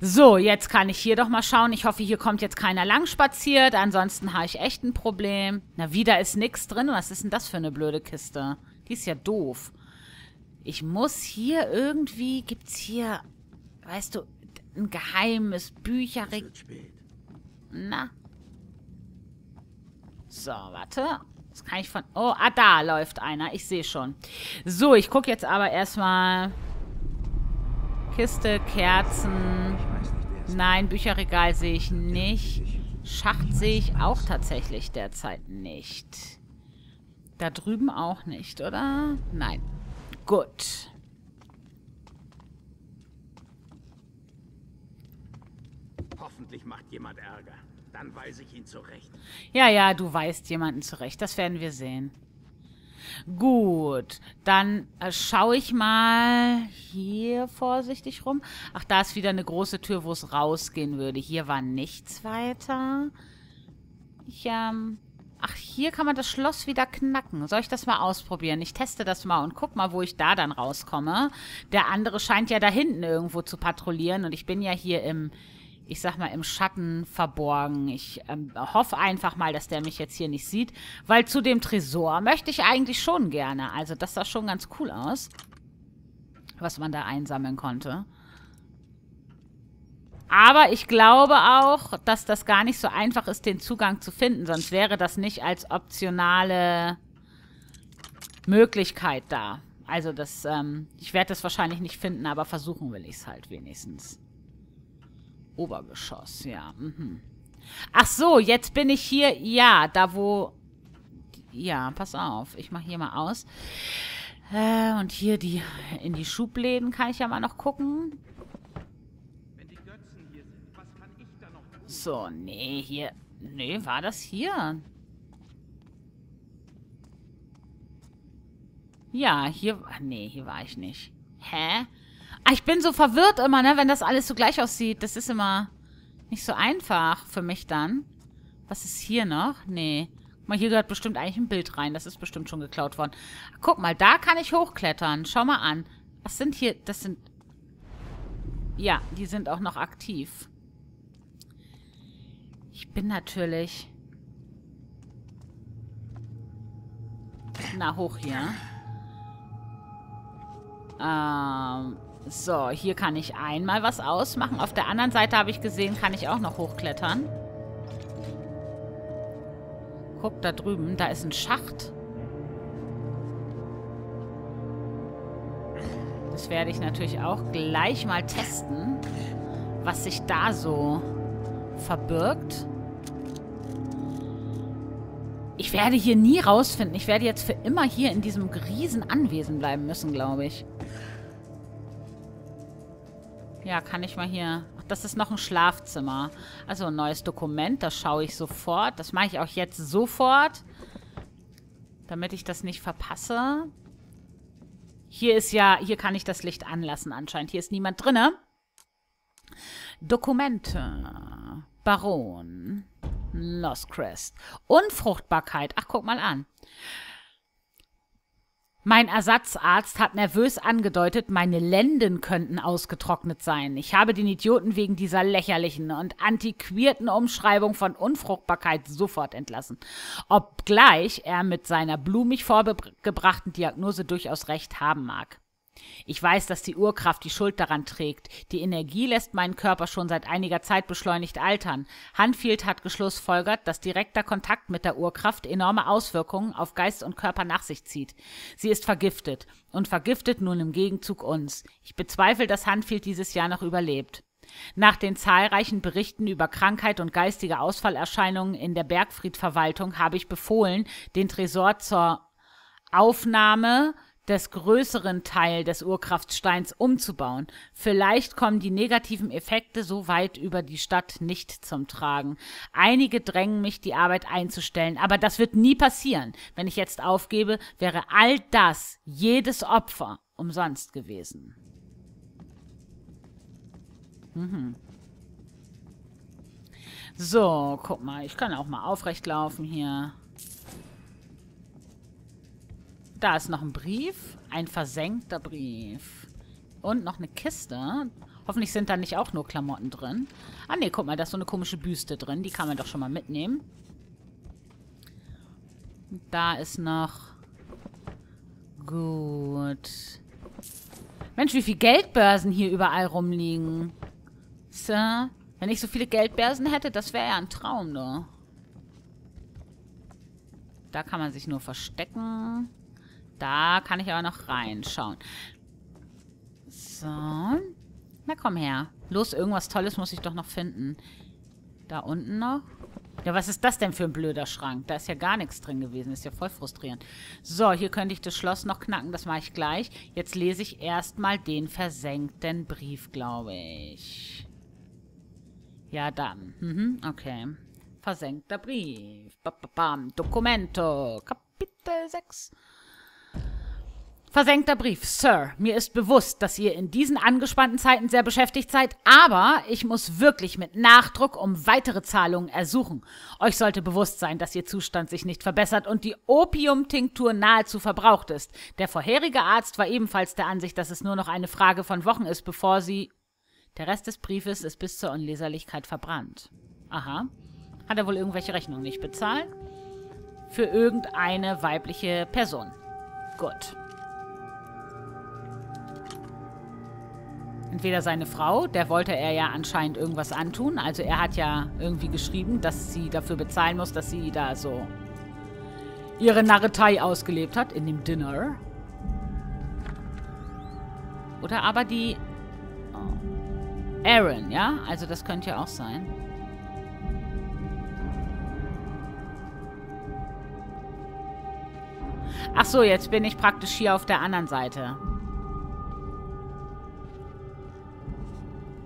So, jetzt kann ich hier doch mal schauen. Ich hoffe, hier kommt jetzt keiner lang spaziert. Ansonsten habe ich echt ein Problem. Na, wieder ist nichts drin. Was ist denn das für eine blöde Kiste? Die ist ja doof. Ich muss hier irgendwie... Gibt's hier, weißt du, ein geheimes Bücherregal? Na? So, warte. Das kann ich von... Oh, ah, da läuft einer. Ich sehe schon. So, ich gucke jetzt aber erstmal... Kiste, Kerzen... Nein, Bücherregal sehe ich nicht. Schacht sehe ich auch tatsächlich derzeit nicht. Da drüben auch nicht, oder? Nein. Gut. Hoffentlich macht jemand Ärger. Dann weise ich ihn zurecht. Ja, ja, du weist jemanden zurecht. Das werden wir sehen. Gut, dann schaue ich mal hier vorsichtig rum. Ach, da ist wieder eine große Tür, wo es rausgehen würde. Hier war nichts weiter. Ich, ach, hier kann man das Schloss wieder knacken. Soll ich das mal ausprobieren? Ich teste das mal und guck mal, wo ich da dann rauskomme. Der andere scheint ja da hinten irgendwo zu patrouillieren und ich bin ja hier im... ich sag mal, im Schatten verborgen. Ich hoffe einfach mal, dass der mich jetzt hier nicht sieht, weil zu dem Tresor möchte ich eigentlich schon gerne. Also das sah schon ganz cool aus, was man da einsammeln konnte. Aber ich glaube auch, dass das gar nicht so einfach ist, den Zugang zu finden, sonst wäre das nicht als optionale Möglichkeit da. Also das, ich werde das wahrscheinlich nicht finden, aber versuchen will ich es halt wenigstens. Obergeschoss, ja. Mhm. Ach so, jetzt bin ich hier, ja, da wo... Ja, pass auf, ich mache hier mal aus. Und hier die in die Schubläden kann ich ja mal noch gucken. Wenn die Götzen hier sind, was kann ich da noch tun? So, nee, hier... Nee, war das hier? Ja, hier... Nee, hier war ich nicht. Hä? Ich bin so verwirrt immer, ne, wenn das alles so gleich aussieht. Das ist immer nicht so einfach für mich dann. Was ist hier noch? Nee. Guck mal, hier gehört bestimmt eigentlich ein Bild rein. Das ist bestimmt schon geklaut worden. Guck mal, da kann ich hochklettern. Schau mal an. Was sind hier? Das sind... Ja, die sind auch noch aktiv. Ich bin natürlich... Na, hoch hier. So, hier kann ich einmal was ausmachen. Auf der anderen Seite habe ich gesehen, kann ich auch noch hochklettern. Guck, da drüben, da ist ein Schacht. Das werde ich natürlich auch gleich mal testen, was sich da so verbirgt. Ich werde hier nie rausfinden. Ich werde jetzt für immer hier in diesem riesen Anwesen bleiben müssen, glaube ich. Ja, kann ich mal hier... Ach, das ist noch ein Schlafzimmer. Also ein neues Dokument, das schaue ich sofort. Das mache ich auch jetzt sofort, damit ich das nicht verpasse. Hier ist ja... Hier kann ich das Licht anlassen anscheinend. Hier ist niemand drin. Dokumente. Baron. Northcrest. Unfruchtbarkeit. Ach, guck mal an. Mein Ersatzarzt hat nervös angedeutet, meine Lenden könnten ausgetrocknet sein. Ich habe den Idioten wegen dieser lächerlichen und antiquierten Umschreibung von Unfruchtbarkeit sofort entlassen. Obgleich er mit seiner blumig vorgebrachten Diagnose durchaus recht haben mag. Ich weiß, dass die Urkraft die Schuld daran trägt. Die Energie lässt meinen Körper schon seit einiger Zeit beschleunigt altern. Hanfield hat geschlussfolgert, dass direkter Kontakt mit der Urkraft enorme Auswirkungen auf Geist und Körper nach sich zieht. Sie ist vergiftet und vergiftet nun im Gegenzug uns. Ich bezweifle, dass Hanfield dieses Jahr noch überlebt. Nach den zahlreichen Berichten über Krankheit und geistige Ausfallerscheinungen in der Bergfriedverwaltung habe ich befohlen, den Tresor zur Aufnahme des größeren Teil des Urkraftsteins umzubauen. Vielleicht kommen die negativen Effekte so weit über die Stadt nicht zum Tragen. Einige drängen mich, die Arbeit einzustellen, aber das wird nie passieren. Wenn ich jetzt aufgebe, wäre all das, jedes Opfer, umsonst gewesen. Mhm. So, guck mal, ich kann auch mal aufrecht laufen hier. Da ist noch ein Brief, ein versenkter Brief und noch eine Kiste. Hoffentlich sind da nicht auch nur Klamotten drin. Ah ne, guck mal, da ist so eine komische Büste drin. Die kann man doch schon mal mitnehmen. Da ist noch... Gut. Mensch, wie viele Geldbörsen hier überall rumliegen. So, Wenn ich so viele Geldbörsen hätte, das wäre ja ein Traum, ne? Da kann man sich nur verstecken. Da kann ich aber noch reinschauen. So. Na komm her. Los, irgendwas Tolles muss ich doch noch finden. Da unten noch. Ja, was ist das denn für ein blöder Schrank? Da ist ja gar nichts drin gewesen. Ist ja voll frustrierend. So, hier könnte ich das Schloss noch knacken. Das mache ich gleich. Jetzt lese ich erstmal den versenkten Brief, glaube ich. Ja, dann. Mhm, okay. Versenkter Brief. Bam, Dokumento. Kapitel 6. Versenkter Brief. Sir, mir ist bewusst, dass ihr in diesen angespannten Zeiten sehr beschäftigt seid, aber ich muss wirklich mit Nachdruck um weitere Zahlungen ersuchen. Euch sollte bewusst sein, dass ihr Zustand sich nicht verbessert und die Opiumtinktur nahezu verbraucht ist. Der vorherige Arzt war ebenfalls der Ansicht, dass es nur noch eine Frage von Wochen ist, bevor sie... Der Rest des Briefes ist bis zur Unleserlichkeit verbrannt. Aha. Hat er wohl irgendwelche Rechnungen nicht bezahlt? Für irgendeine weibliche Person. Gut. Entweder seine Frau, der wollte er ja anscheinend irgendwas antun. Also er hat ja irgendwie geschrieben, dass sie dafür bezahlen muss, dass sie da so ihre Narretei ausgelebt hat in dem Dinner. Oder aber die... Oh. Aaron, ja? Also das könnte ja auch sein. Ach so, jetzt bin ich praktisch hier auf der anderen Seite.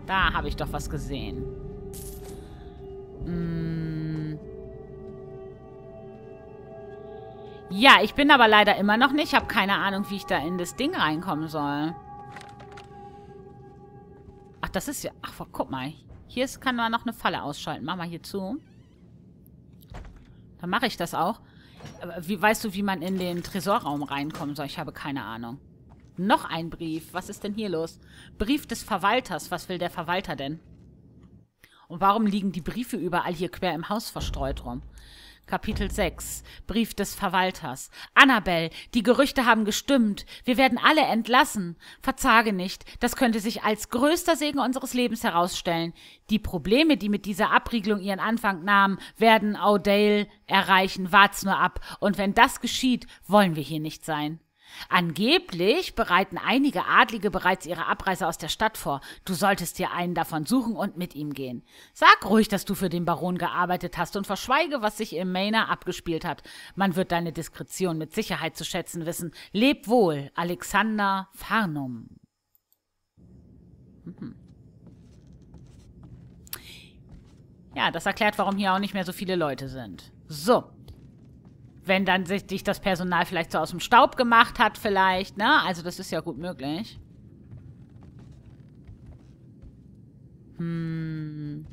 Da habe ich doch was gesehen. Hm. Ja, ich bin aber leider immer noch nicht. Ich habe keine Ahnung, wie ich da in das Ding reinkommen soll. Ach, das ist ja... Ach, guck mal. Hier ist, kann man noch eine Falle ausschalten. Mach mal hier zu. Dann mache ich das auch. Aber wie weißt du, wie man in den Tresorraum reinkommen soll? Ich habe keine Ahnung. Noch ein Brief. Was ist denn hier los? Brief des Verwalters. Was will der Verwalter denn? Und warum liegen die Briefe überall hier quer im Haus verstreut rum? Kapitel 6. Brief des Verwalters. Annabelle, die Gerüchte haben gestimmt. Wir werden alle entlassen. Verzage nicht. Das könnte sich als größter Segen unseres Lebens herausstellen. Die Probleme, die mit dieser Abriegelung ihren Anfang nahmen, werden O'Dale erreichen. Wart's nur ab. Und wenn das geschieht, wollen wir hier nicht sein. Angeblich bereiten einige Adlige bereits ihre Abreise aus der Stadt vor. Du solltest dir einen davon suchen und mit ihm gehen. Sag ruhig, dass du für den Baron gearbeitet hast und verschweige, was sich im Manor abgespielt hat. Man wird deine Diskretion mit Sicherheit zu schätzen wissen. Leb wohl, Alexander Farnum. Mhm. Ja, das erklärt, warum hier auch nicht mehr so viele Leute sind. So. Wenn dann sich das Personal vielleicht so aus dem Staub gemacht hat, vielleicht, ne? Also das ist ja gut möglich. Hm.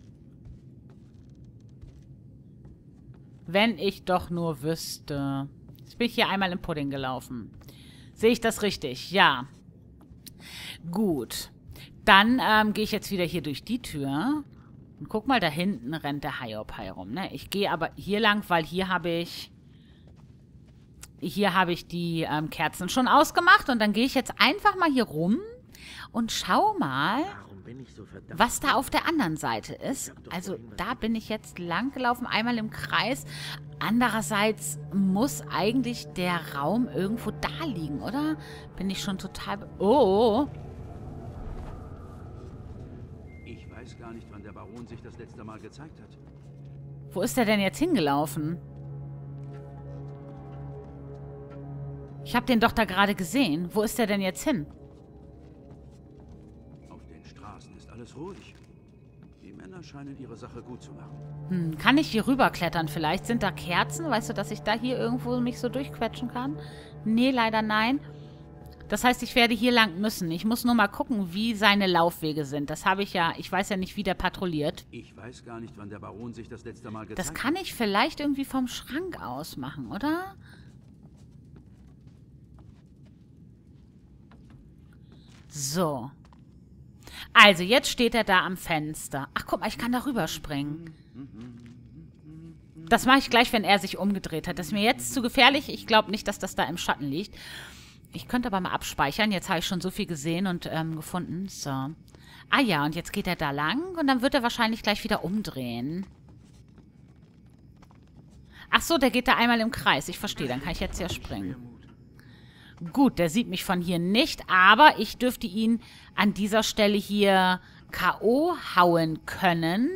Wenn ich doch nur wüsste. Jetzt bin ich hier einmal im Pudding gelaufen. Sehe ich das richtig? Ja. Gut. Dann gehe ich jetzt wieder hier durch die Tür. Und guck mal, da hinten rennt der Hiopai rum, ne? Ich gehe aber hier lang, weil hier habe ich... Hier habe ich die Kerzen schon ausgemacht und dann gehe ich jetzt einfach mal hier rum und schau mal, was da auf der anderen Seite ist. Also da bin ich jetzt lang gelaufen, einmal im Kreis. Andererseits muss eigentlich der Raum irgendwo da liegen, oder? Bin ich schon total... Oh! Ich weiß gar nicht, wann der Baron sich das letzte Mal gezeigt hat. Wo ist er denn jetzt hingelaufen? Ich habe den doch da gerade gesehen. Wo ist der denn jetzt hin? Auf den Straßen ist alles ruhig. Die Männer scheinen ihre Sache gut zu machen. Hm, kann ich hier rüberklettern vielleicht? Sind da Kerzen? Weißt du, dass ich da hier irgendwo mich so durchquetschen kann? Nee, leider nein. Das heißt, ich werde hier lang müssen. Ich muss nur mal gucken, wie seine Laufwege sind. Das habe ich ja... Ich weiß ja nicht, wie der patrouilliert. Ich weiß gar nicht, wann der Baron sich das letzte Mal gezeigt hat. Das kann ich vielleicht irgendwie vom Schrank aus machen, oder? So. Also, jetzt steht er da am Fenster. Ach, guck mal, ich kann da rüberspringen. Das mache ich gleich, wenn er sich umgedreht hat. Das ist mir jetzt zu gefährlich. Ich glaube nicht, dass das da im Schatten liegt. Ich könnte aber mal abspeichern. Jetzt habe ich schon so viel gesehen und gefunden. So. Ah ja, und jetzt geht er da lang. Und dann wird er wahrscheinlich gleich wieder umdrehen. Ach so, der geht da einmal im Kreis. Ich verstehe, dann kann ich jetzt ja springen. Gut, der sieht mich von hier nicht. Aber ich dürfte ihn an dieser Stelle hier K.O. hauen können,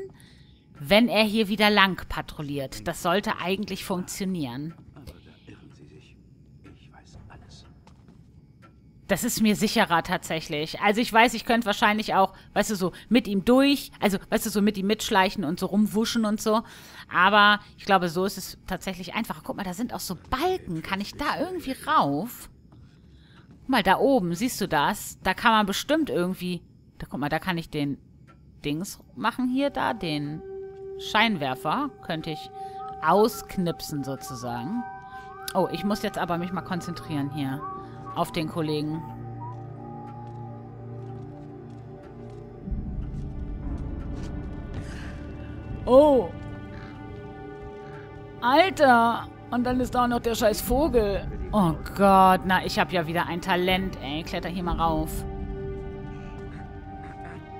wenn er hier wieder lang patrouilliert. Das sollte eigentlich funktionieren. Das ist mir sicherer tatsächlich. Also ich weiß, ich könnte wahrscheinlich auch, weißt du, so mit ihm durch, also, weißt du, so mit ihm mitschleichen und so rumwuschen und so. Aber ich glaube, so ist es tatsächlich einfacher. Guck mal, da sind auch so Balken. Kann ich da irgendwie rauf? Guck mal, da oben, siehst du das? Da kann man bestimmt irgendwie, da guck mal, da kann ich den Dings machen hier, da, den Scheinwerfer könnte ich ausknipsen sozusagen. Oh, ich muss jetzt aber mich mal konzentrieren hier. Auf den Kollegen. Oh. Alter. Und dann ist da auch noch der scheiß Vogel. Oh Gott. Na, ich habe ja wieder ein Talent, ey. Kletter hier mal rauf.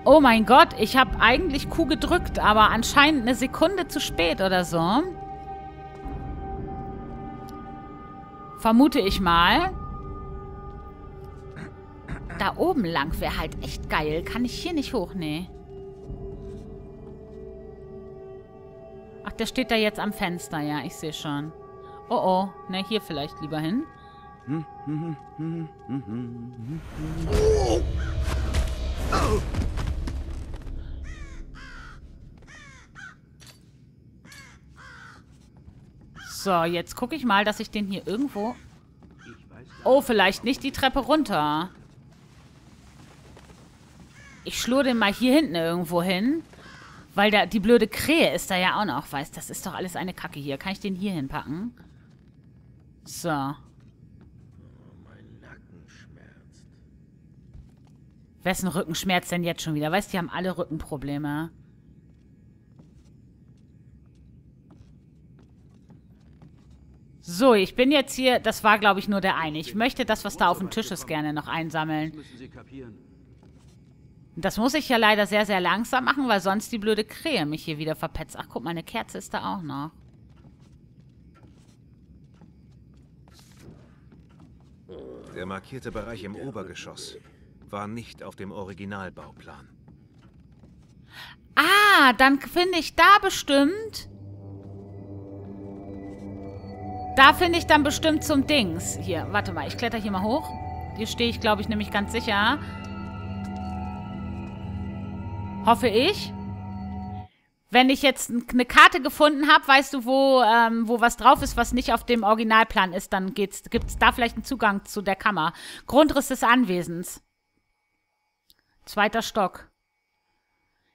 Oh mein Gott. Ich habe eigentlich Q gedrückt, aber anscheinend eine Sekunde zu spät oder so. Vermute ich mal. Da oben lang wäre halt echt geil. Kann ich hier nicht hoch? Nee. Ach, der steht da jetzt am Fenster. Ja, ich sehe schon. Oh, oh. Na, hier vielleicht lieber hin. So, jetzt gucke ich mal, dass ich den hier irgendwo... Oh, vielleicht nicht die Treppe runter. Ich schlur den mal hier hinten irgendwo hin, weil da die blöde Krähe ist da ja auch noch. Weißt, das ist doch alles eine Kacke hier. Kann ich den hier hinpacken? So. Oh, mein Nacken schmerzt. Wessen Rücken schmerzt denn jetzt schon wieder? Weißt, die haben alle Rückenprobleme. So, ich bin jetzt hier. Das war, glaube ich, nur der eine. Ich möchte das, was da auf dem Tisch ist, gerne noch einsammeln. Das müssen Sie kapieren. Das muss ich ja leider sehr, sehr langsam machen, weil sonst die blöde Krähe mich hier wieder verpetzt. Ach, guck mal, eine Kerze ist da auch noch. Der markierte Bereich im Obergeschoss war nicht auf dem Originalbauplan. Ah, dann finde ich da bestimmt... Da finde ich dann bestimmt zum Dings. Hier, warte mal, ich kletter hier mal hoch. Hier stehe ich, glaube ich, nämlich ganz sicher... Hoffe ich. Wenn ich jetzt eine Karte gefunden habe, weißt du, wo was drauf ist, was nicht auf dem Originalplan ist, dann gibt's da vielleicht einen Zugang zu der Kammer. Grundriss des Anwesens. 2. Stock.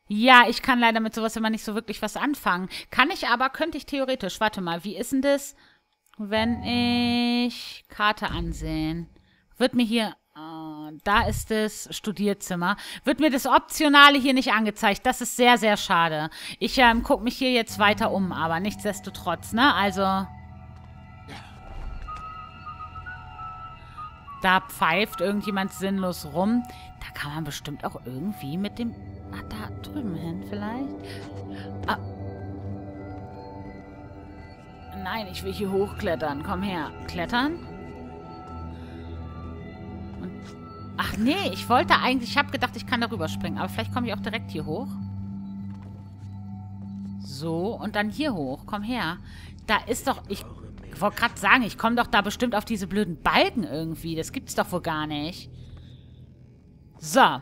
Ja, ich kann leider mit sowas immer nicht so wirklich was anfangen. Kann ich aber, könnte ich theoretisch. Warte mal, wie ist denn das, wenn ich Karte ansehen? Wird mir hier... Da ist das Studierzimmer. Wird mir das Optionale hier nicht angezeigt. Das ist sehr, sehr schade. Ich gucke mich hier jetzt weiter um, aber nichtsdestotrotz, ne? Also... Da pfeift irgendjemand sinnlos rum. Da kann man bestimmt auch irgendwie mit dem... Ach, da drüben hin vielleicht. Ah. Nein, ich will hier hochklettern. Komm her. Klettern? Ach nee, ich wollte eigentlich, ich habe gedacht, ich kann darüber springen, aber vielleicht komme ich auch direkt hier hoch. So, und dann hier hoch, komm her. Da ist doch, ich wollte gerade sagen, ich komme doch da bestimmt auf diese blöden Balken irgendwie, das gibt's doch wohl gar nicht. So.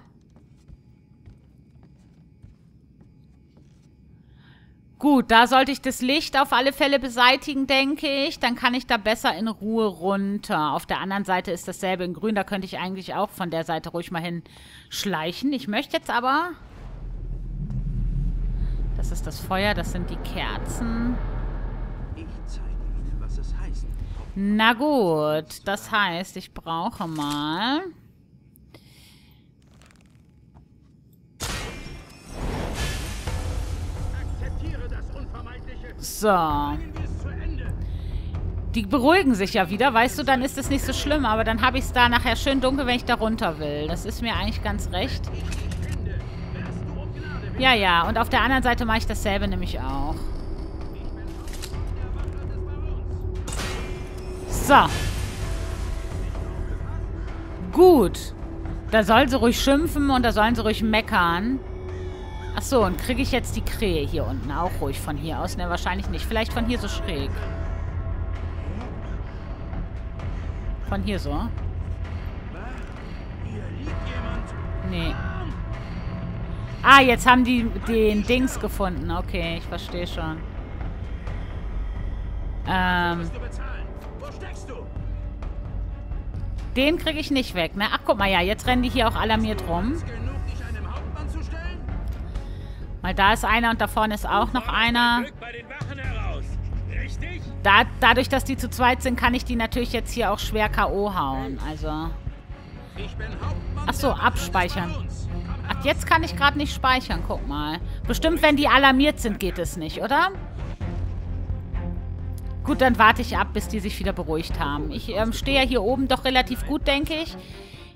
Gut, da sollte ich das Licht auf alle Fälle beseitigen, denke ich. Dann kann ich da besser in Ruhe runter. Auf der anderen Seite ist dasselbe in grün. Da könnte ich eigentlich auch von der Seite ruhig mal hinschleichen. Ich möchte jetzt aber... Das ist das Feuer, das sind die Kerzen. Ich zeige Ihnen, was es heißt. Na gut, das heißt, ich brauche mal... So. Die beruhigen sich ja wieder, weißt du, dann ist es nicht so schlimm. Aber dann habe ich es da nachher schön dunkel, wenn ich da runter will. Das ist mir eigentlich ganz recht. Ja, ja. Und auf der anderen Seite mache ich dasselbe nämlich auch. So. Gut. Da sollen sie ruhig schimpfen und da sollen sie ruhig meckern. Achso, und kriege ich jetzt die Krähe hier unten? Auch ruhig von hier aus? Ne, wahrscheinlich nicht. Vielleicht von hier so schräg. Von hier so? Nee. Ah, jetzt haben die den Dings gefunden. Okay, ich verstehe schon. Den kriege ich nicht weg, ne? Ach, guck mal, ja, jetzt rennen die hier auch alarmiert rum. Weil da ist einer und da vorne ist auch noch einer. Dadurch, dass die zu zweit sind, kann ich die natürlich jetzt hier auch schwer K.O. hauen. Also. Achso, abspeichern. Ach, jetzt kann ich gerade nicht speichern, guck mal. Bestimmt, wenn die alarmiert sind, geht es nicht, oder? Gut, dann warte ich ab, bis die sich wieder beruhigt haben. Ich stehe ja hier oben doch relativ gut, denke ich.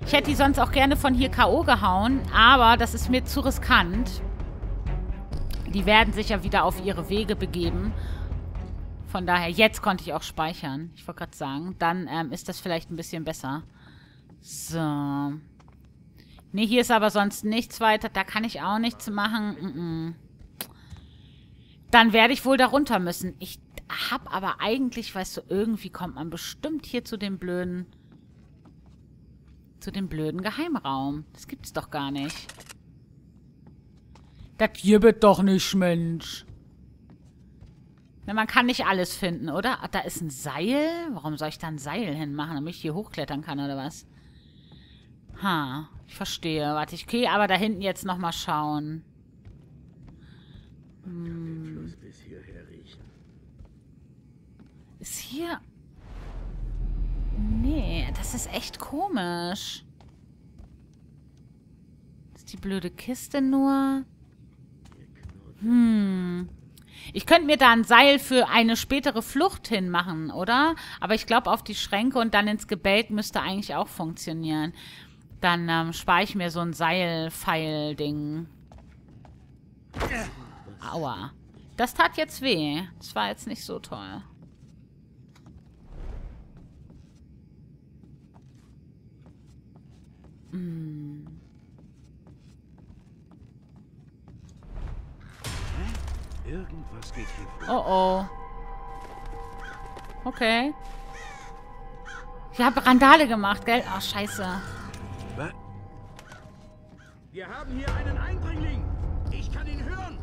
Ich hätte die sonst auch gerne von hier K.O. gehauen, aber das ist mir zu riskant. Die werden sich ja wieder auf ihre Wege begeben. Von daher, jetzt konnte ich auch speichern. Ich wollte gerade sagen, dann ist das vielleicht ein bisschen besser. So. Ne, hier ist aber sonst nichts weiter. Da kann ich auch nichts machen. Dann werde ich wohl da runter müssen. Ich hab aber eigentlich, weißt du, irgendwie kommt man bestimmt hier zu dem blöden Geheimraum. Das gibt's doch gar nicht. Das gibt's doch nicht, Mensch. Na, man kann nicht alles finden, oder? Ach, da ist ein Seil? Warum soll ich da ein Seil hinmachen, damit ich hier hochklettern kann, oder was? Ha, ich verstehe. Warte, ich gehe aber da hinten jetzt nochmal schauen. Ist hier... Nee, das ist echt komisch. Das ist die blöde Kiste nur. Ich könnte mir da ein Seil für eine spätere Flucht hinmachen, oder? Aber ich glaube, auf die Schränke und dann ins Gebälk müsste eigentlich auch funktionieren. Dann spare ich mir so ein Seilpfeil-Ding. Aua. Das tat jetzt weh. Das war jetzt nicht so toll. Irgendwas geht hier vor. Oh oh. Okay. Ich habe Randale gemacht, gell? Ach, scheiße. Was? Wir haben hier einen Eindringling. Ich kann ihn hören.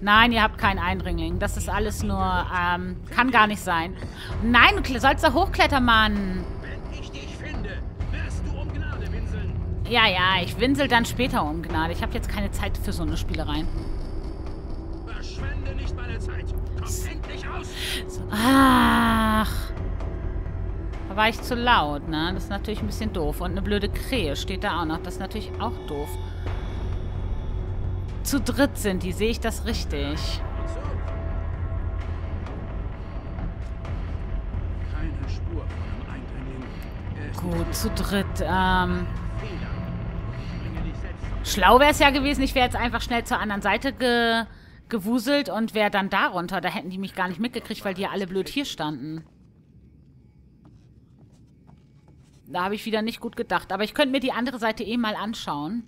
Nein, ihr habt keinen Eindringling. Das ist alles nur, kann gar nicht sein. Nein, du sollst da hochklettern, Mann. Wenn ich dich finde, wirst du um Gnade winseln. Ja, ja, ich winsel dann später um Gnade. Ich habe jetzt keine Zeit für so eine Spielereien. Verschwende nicht meine Zeit. Komm endlich raus. Ach. Da war ich zu laut, ne? Das ist natürlich ein bisschen doof. Und eine blöde Krähe steht da auch noch. Das ist natürlich auch doof. Zu dritt sind die. Sehe ich das richtig? Keine Spur von einem Eindringling. Gut, zu dritt. Schlau wäre es ja gewesen. Ich wäre jetzt einfach schnell zur anderen Seite gewuselt und wäre dann darunter. Da hätten die mich gar nicht mitgekriegt, weil die ja alle blöd hier standen. Da habe ich wieder nicht gut gedacht. Aber ich könnte mir die andere Seite eh mal anschauen.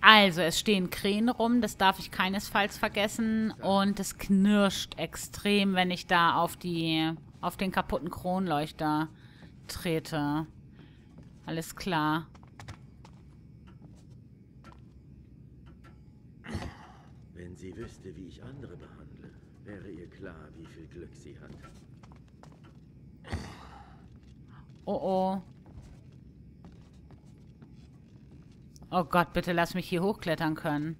Also, es stehen Krähen rum. Das darf ich keinesfalls vergessen. Und es knirscht extrem, wenn ich da auf den kaputten Kronleuchter trete. Alles klar. Wenn sie wüsste, wie ich andere behandle, wäre ihr klar, wie viel Glück sie hat. Oh oh. Oh Gott, bitte lass mich hier hochklettern können.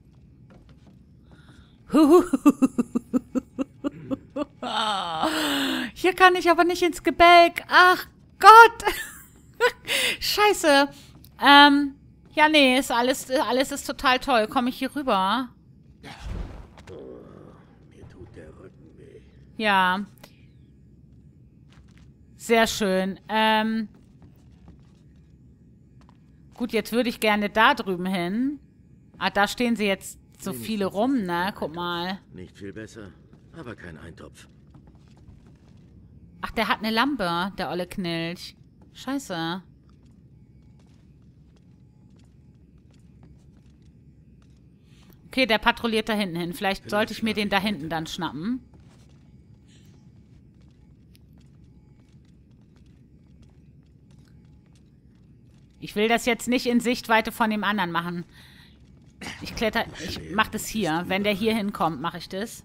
Hier kann ich aber nicht ins Gebälk. Ach Gott. Scheiße. Ja, nee, ist alles ist total toll. Komme ich hier rüber? Oh, mir tut der Ja. Sehr schön. Gut, jetzt würde ich gerne da drüben hin. Ah, da stehen sie jetzt so viele rum, ne? Guck mal. Nicht viel besser, aber kein Eintopf. Ach, der hat eine Lampe, der olle Knilch. Scheiße. Okay, der patrouilliert da hinten hin. Vielleicht sollte ich mir den da hinten dann schnappen. Ich will das jetzt nicht in Sichtweite von dem anderen machen. Ich kletter... Ich mach das hier. Wenn der hier hinkommt, mache ich das.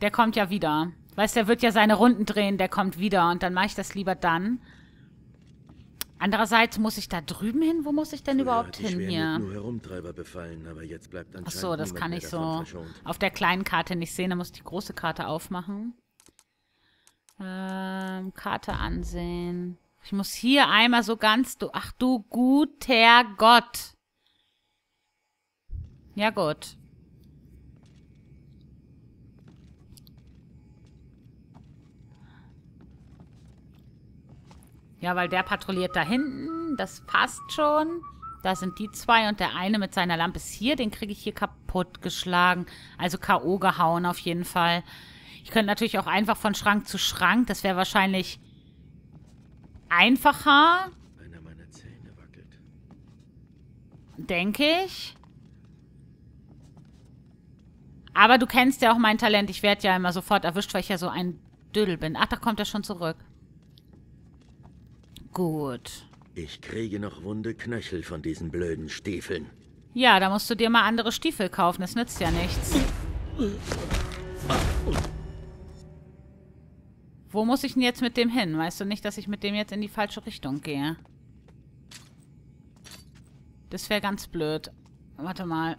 Der kommt ja wieder. Weißt du, der wird ja seine Runden drehen, der kommt wieder. Und dann mache ich das lieber dann. Andererseits muss ich da drüben hin? Wo muss ich denn überhaupt hin hier? Achso, das kann ich so auf der kleinen Karte nicht sehen. Da muss ich die große Karte aufmachen. Karte ansehen. Ich muss hier einmal so ganz... Ach du guter Gott. Ja gut. Ja, weil der patrouilliert da hinten. Das passt schon. Da sind die zwei und der eine mit seiner Lampe ist hier. Den kriege ich hier kaputt geschlagen. Also K.O. gehauen auf jeden Fall. Ich könnte natürlich auch einfach von Schrank zu Schrank. Das wäre wahrscheinlich einfacher. Einer meiner Zähne wackelt. Denke ich. Aber du kennst ja auch mein Talent. Ich werde ja immer sofort erwischt, weil ich ja so ein Dödel bin. Ach, da kommt er schon zurück. Gut. Ich kriege noch wunde Knöchel von diesen blöden Stiefeln. Ja, da musst du dir mal andere Stiefel kaufen. Das nützt ja nichts. Wo muss ich denn jetzt mit dem hin? Weißt du nicht, dass ich mit dem jetzt in die falsche Richtung gehe? Das wäre ganz blöd. Warte mal.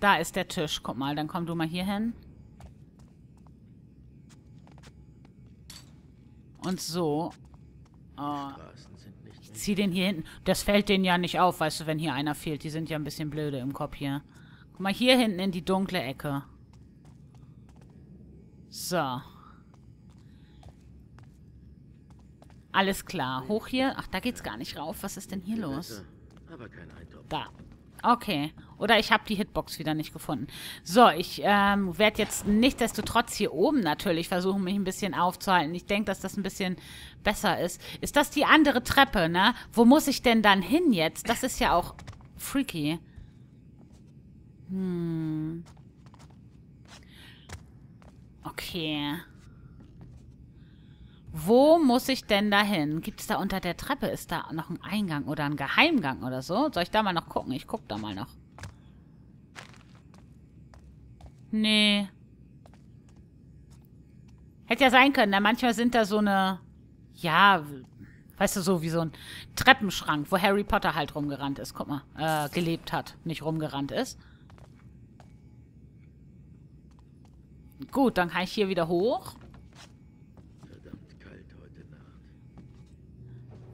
Da ist der Tisch. Guck mal, dann komm du mal hier hin. Und so. Oh. Ich zieh den hier hinten. Das fällt denen ja nicht auf, weißt du, wenn hier einer fehlt. Die sind ja ein bisschen blöde im Kopf hier. Guck mal, hier hinten in die dunkle Ecke. So. Alles klar. Hoch hier. Ach, da geht's gar nicht rauf. Was ist denn hier los? Da. Okay. Oder ich habe die Hitbox wieder nicht gefunden. So, ich werde jetzt nichtsdestotrotz hier oben natürlich versuchen, mich ein bisschen aufzuhalten. Ich denke, dass das ein bisschen besser ist. Ist das die andere Treppe, ne? Wo muss ich denn dann hin jetzt? Das ist ja auch freaky. Hm. Okay. Wo muss ich denn da hin? Gibt es da unter der Treppe, ist da noch ein Eingang oder ein Geheimgang oder so? Soll ich da mal noch gucken? Ich guck da mal noch. Nee. Hätte ja sein können. Na, manchmal sind da so eine... Ja, weißt du, so wie so ein Treppenschrank, wo Harry Potter halt rumgerannt ist. Guck mal, gelebt hat, nicht rumgerannt ist. Gut, dann kann ich hier wieder hoch.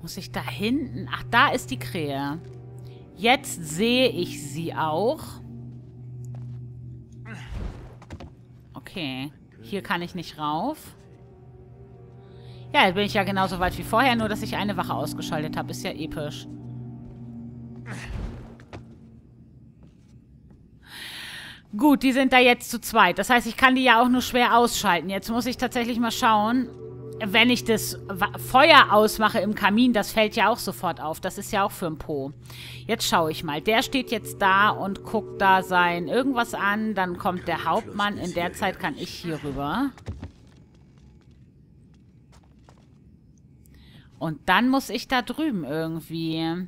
Muss ich da hinten? Ach, da ist die Krähe. Jetzt sehe ich sie auch. Okay. Hier kann ich nicht rauf. Ja, jetzt bin ich ja genauso weit wie vorher, nur dass ich eine Wache ausgeschaltet habe. Ist ja episch. Gut, die sind da jetzt zu zweit. Das heißt, ich kann die ja auch nur schwer ausschalten. Jetzt muss ich tatsächlich mal schauen... Wenn ich das Feuer ausmache im Kamin, das fällt ja auch sofort auf. Das ist ja auch für ein Po. Jetzt schaue ich mal. Der steht jetzt da und guckt da sein irgendwas an. Dann kommt der Hauptmann. In der Zeit kann ich hier rüber. Und dann muss ich da drüben irgendwie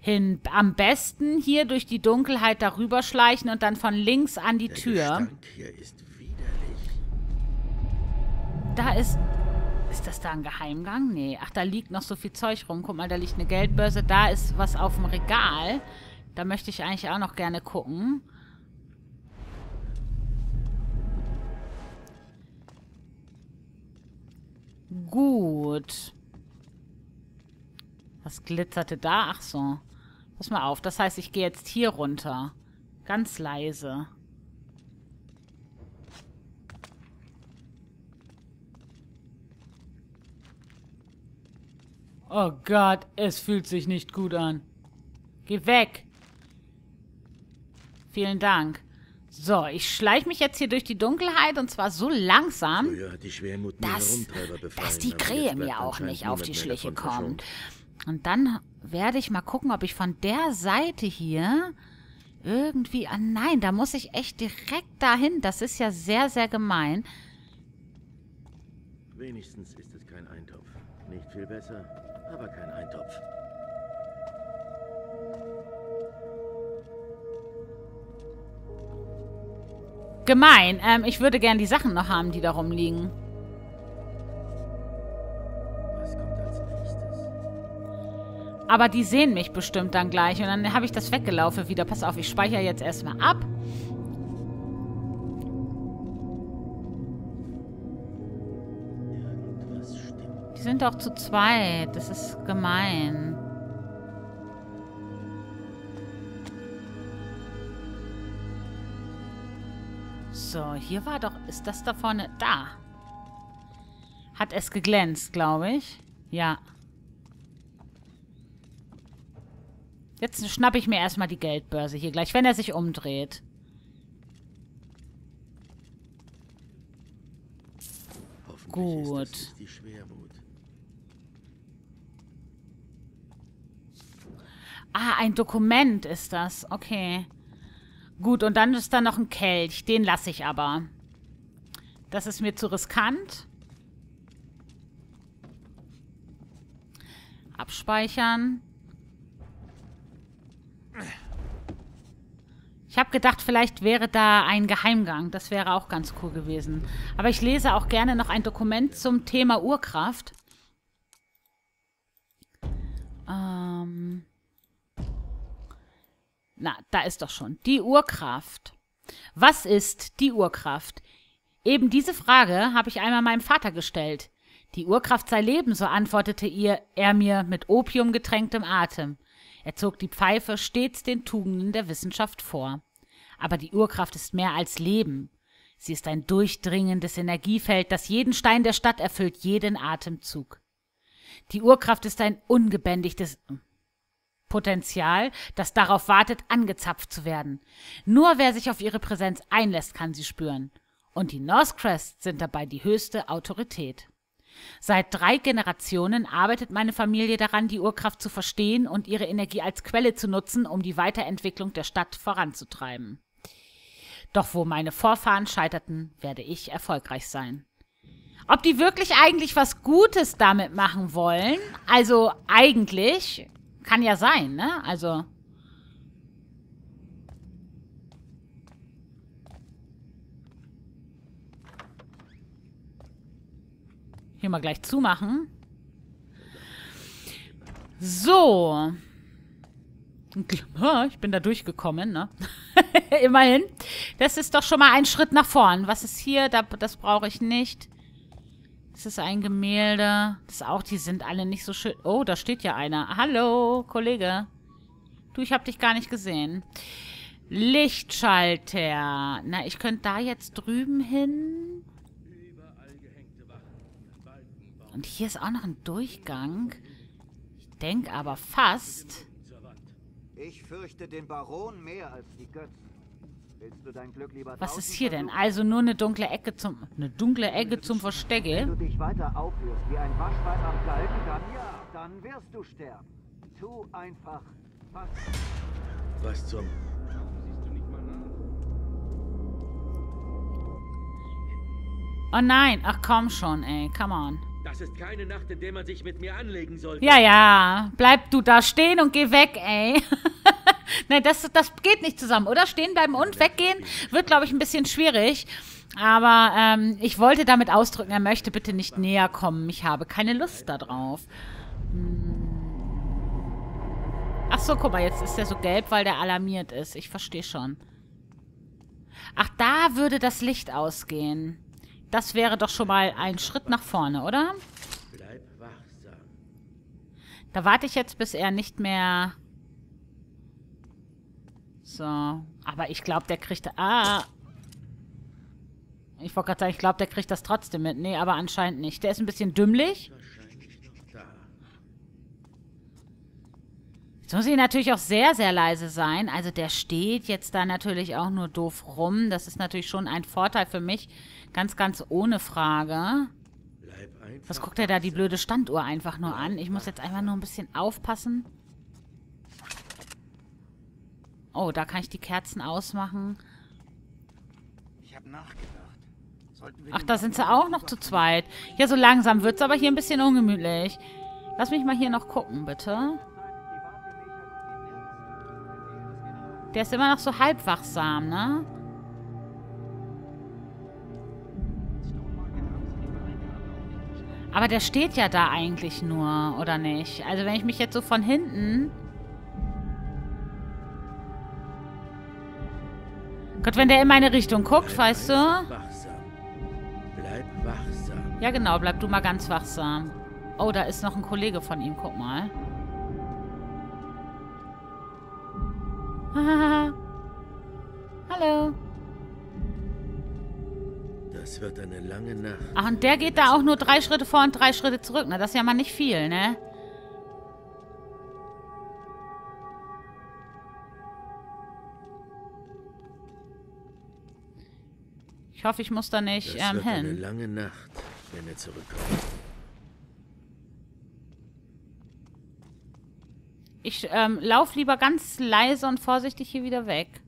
hin. Am besten hier durch die Dunkelheit darüber schleichen und dann von links an die Tür. Hier ist da ist... Ist das da ein Geheimgang? Nee. Ach, da liegt noch so viel Zeug rum. Guck mal, da liegt eine Geldbörse. Da ist was auf dem Regal. Da möchte ich eigentlich auch noch gerne gucken. Gut. Was glitzerte da? Ach so. Pass mal auf, das heißt, ich gehe jetzt hier runter. Ganz leise. Oh Gott, es fühlt sich nicht gut an. Geh weg. Vielen Dank. So, ich schleiche mich jetzt hier durch die Dunkelheit und zwar so langsam, dass die Krähe mir auch nicht auf die Schliche kommt. Und dann werde ich mal gucken, ob ich von der Seite hier irgendwie... Ah nein, da muss ich echt direkt dahin. Das ist ja sehr, sehr gemein. Wenigstens ist es kein Eintopf. Nicht viel besser, aber kein Eintopf. Gemein. Ich würde gern die Sachen noch haben, die da rumliegen. Was kommt als nächstes? Aber die sehen mich bestimmt dann gleich. Und dann habe ich das weggelaufen wieder. Pass auf, ich speichere jetzt erstmal ab. Die sind doch zu zweit. Das ist gemein. So, hier war doch... Ist das da vorne? Da! Hat es geglänzt, glaube ich. Ja. Jetzt schnappe ich mir erstmal die Geldbörse hier gleich, wenn er sich umdreht. Gut. Ist das die Schwermut. Ah, ein Dokument ist das. Okay. Gut, und dann ist da noch ein Kelch. Den lasse ich aber. Das ist mir zu riskant. Abspeichern. Ich habe gedacht, vielleicht wäre da ein Geheimgang. Das wäre auch ganz cool gewesen. Aber ich lese auch gerne noch ein Dokument zum Thema Urkraft. Na, da ist doch schon. Die Urkraft. Was ist die Urkraft? Eben diese Frage habe ich einmal meinem Vater gestellt. Die Urkraft sei Leben, so antwortete er mir mit Opium getränktem Atem. Er zog die Pfeife stets den Tugenden der Wissenschaft vor. Aber die Urkraft ist mehr als Leben. Sie ist ein durchdringendes Energiefeld, das jeden Stein der Stadt erfüllt, jeden Atemzug. Die Urkraft ist ein ungebändigtes... Potenzial, das darauf wartet, angezapft zu werden. Nur wer sich auf ihre Präsenz einlässt, kann sie spüren. Und die Northcrest sind dabei die höchste Autorität. Seit 3 Generationen arbeitet meine Familie daran, die Urkraft zu verstehen und ihre Energie als Quelle zu nutzen, um die Weiterentwicklung der Stadt voranzutreiben. Doch wo meine Vorfahren scheiterten, werde ich erfolgreich sein. Ob die wirklich eigentlich was Gutes damit machen wollen, also eigentlich... Kann ja sein, ne? Also. Hier mal gleich zumachen. So. Ich bin da durchgekommen, ne? Immerhin. Das ist doch schon mal ein Schritt nach vorn. Was ist hier? Das brauche ich nicht. Das ist ein Gemälde. Das auch, die sind alle nicht so schön. Oh, da steht ja einer. Hallo, Kollege. Du, ich habe dich gar nicht gesehen. Lichtschalter. Na, ich könnte da jetzt drüben hin. Und hier ist auch noch ein Durchgang. Ich denke aber fast. Ich fürchte den Baron mehr als die Götzen. Willst du dein Glück lieber? Was ist hier denn? Also nur eine dunkle Ecke zum Verstecke. Wenn du dich weiter aufhörst wie ein Waschbein am Galgen, dann wirst du sterben. Tu einfach. Was zum? Oh nein, ach komm schon, ey, come on. Das ist keine Nacht, in der man sich mit mir anlegen sollte. Ja, ja, bleib du da stehen und geh weg, ey. Nein, das geht nicht zusammen, oder? Stehen bleiben und weggehen wird, glaube ich, ein bisschen schwierig. Aber ich wollte damit ausdrücken, er möchte bitte nicht näher kommen. Ich habe keine Lust darauf. Ach so, guck mal, jetzt ist er so gelb, weil der alarmiert ist. Ich verstehe schon. Ach, da würde das Licht ausgehen. Das wäre doch schon mal ein Schritt nach vorne, oder? Da warte ich jetzt, bis er nicht mehr... So. Aber ich glaube, der kriegt... Ah! Ich wollte gerade sagen, ich glaube, der kriegt das trotzdem mit. Nee, aber anscheinend nicht. Der ist ein bisschen dümmlich. Jetzt muss ich natürlich auch sehr, sehr leise sein. Also der steht jetzt da natürlich auch nur doof rum. Das ist natürlich schon ein Vorteil für mich. Ganz, ganz ohne Frage. Was guckt er da die blöde Standuhr einfach nur an? Ich muss jetzt einfach nur ein bisschen aufpassen. Oh, da kann ich die Kerzen ausmachen. Ich habe nachgedacht. Ach, da sind sie auch noch zu zweit. Ja, so langsam wird es aber hier ein bisschen ungemütlich. Lass mich mal hier noch gucken, bitte. Der ist immer noch so halb wachsam, ne? Aber der steht ja da eigentlich nur, oder nicht? Also wenn ich mich jetzt so von hinten... Gott, wenn der in meine Richtung guckt, weißt du? Bleib wachsam. Ja, genau. Bleib du mal ganz wachsam. Oh, da ist noch ein Kollege von ihm. Guck mal. Hallo. Das wird eine lange Nacht. Ach, und der geht da auch nur 3 Schritte vor und 3 Schritte zurück. Na, das ist ja mal nicht viel, ne? Ich hoffe, ich muss da nicht hin. Eine lange Nacht, wenn er zurückkommt. Ich laufe lieber ganz leise und vorsichtig hier wieder weg.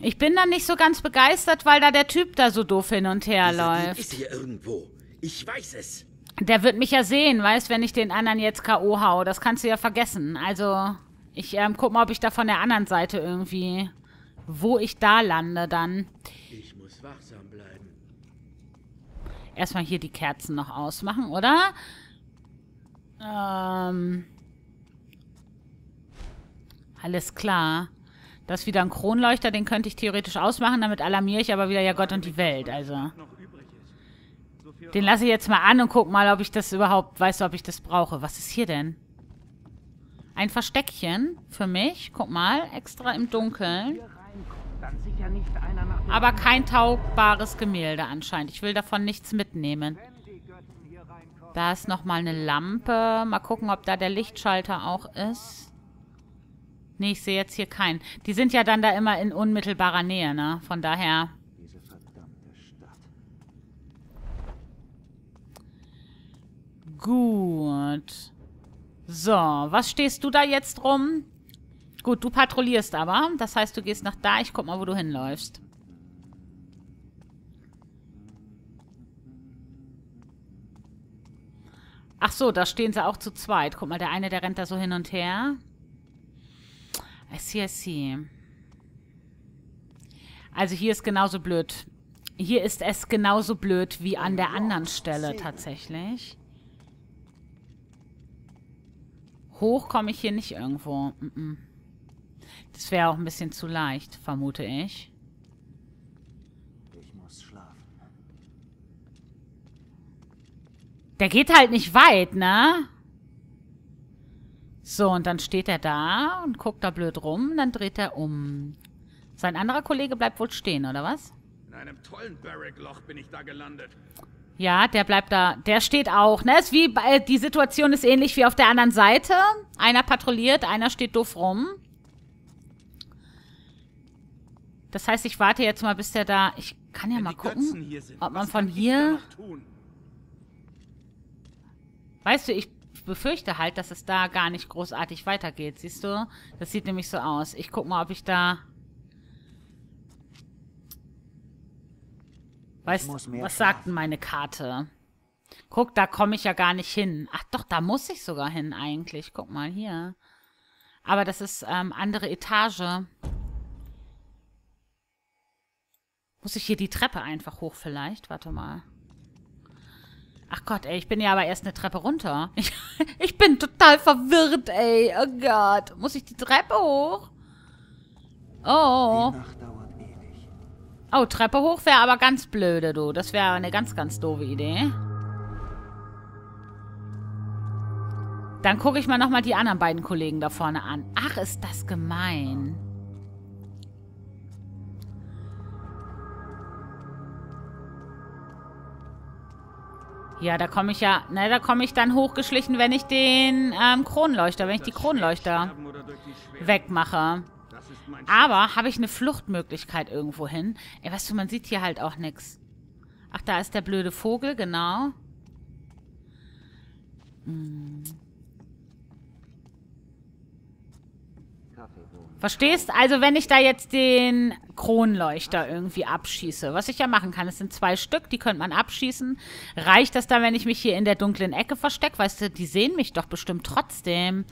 Ich bin da nicht so ganz begeistert, weil da der Typ da so doof hin und her läuft. Ist hier irgendwo. Ich weiß es. Der wird mich ja sehen, weißt, wenn ich den anderen jetzt K.O. hau. Das kannst du ja vergessen. Also, ich guck mal, ob ich da von der anderen Seite irgendwie... Wo ich da lande dann. Ich muss wachsam bleiben. Erstmal hier die Kerzen noch ausmachen, oder? Alles klar. Das ist wieder ein Kronleuchter, den könnte ich theoretisch ausmachen, damit alarmiere ich aber wieder ja Gott und die Welt, also. Den lasse ich jetzt mal an und guck mal, ob ich das überhaupt, weißt du, ob ich das brauche. Was ist hier denn? Ein Versteckchen für mich. Guck mal, extra im Dunkeln. Aber kein taugbares Gemälde anscheinend. Ich will davon nichts mitnehmen. Da ist nochmal eine Lampe. Mal gucken, ob da der Lichtschalter auch ist. Nee, ich sehe jetzt hier keinen. Die sind ja dann da immer in unmittelbarer Nähe, ne? Von daher... Gut... So, was stehst du da jetzt rum? Gut, du patrouillierst aber. Das heißt, du gehst nach da. Ich guck mal, wo du hinläufst. Ach so, da stehen sie auch zu zweit. Guck mal, der eine, der rennt da so hin und her. I see, I see. Also hier ist genauso blöd. Hier ist es genauso blöd wie an der anderen Stelle tatsächlich. Hoch komme ich hier nicht irgendwo. Das wäre auch ein bisschen zu leicht, vermute ich. Ich muss schlafen. Der geht halt nicht weit, ne? So, und dann steht er da und guckt da blöd rum. Dann dreht er um. Sein anderer Kollege bleibt wohl stehen, oder was? In einem tollen Barrack-Loch bin ich da gelandet. Ja, der bleibt da. Der steht auch. Ne? Ist wie, die Situation ist ähnlich wie auf der anderen Seite. Einer patrouilliert, einer steht doof rum. Das heißt, ich warte jetzt mal, bis der da... Ich kann ja mal gucken, ob man von hier... Weißt du, ich befürchte halt, dass es da gar nicht großartig weitergeht. Siehst du? Das sieht nämlich so aus. Ich guck mal, ob ich da... Weißt du, was sagt denn meine Karte? Guck, da komme ich ja gar nicht hin. Ach doch, da muss ich sogar hin eigentlich. Guck mal hier. Aber das ist andere Etage. Muss ich hier die Treppe einfach hoch vielleicht? Warte mal. Ach Gott, ey, ich bin ja aber erst eine Treppe runter. Ich bin total verwirrt, ey. Oh Gott. Muss ich die Treppe hoch? Oh. Oh, Treppe hoch wäre aber ganz blöde, du. Das wäre eine ganz, ganz doofe Idee. Dann gucke ich mal nochmal die anderen beiden Kollegen da vorne an. Ach, ist das gemein. Ja, da komme ich ja... Ne, da komme ich dann hochgeschlichen, wenn ich den Kronleuchter, wenn ich die Kronleuchter wegmache. Aber habe ich eine Fluchtmöglichkeit irgendwo hin? Ey, weißt du, man sieht hier halt auch nichts. Ach, da ist der blöde Vogel, genau. Hm. Verstehst? Also wenn ich da jetzt den Kronleuchter irgendwie abschieße, was ich ja machen kann, es sind 2 Stück, die könnte man abschießen. Reicht das dann, wenn ich mich hier in der dunklen Ecke verstecke? Weißt du, die sehen mich doch bestimmt trotzdem.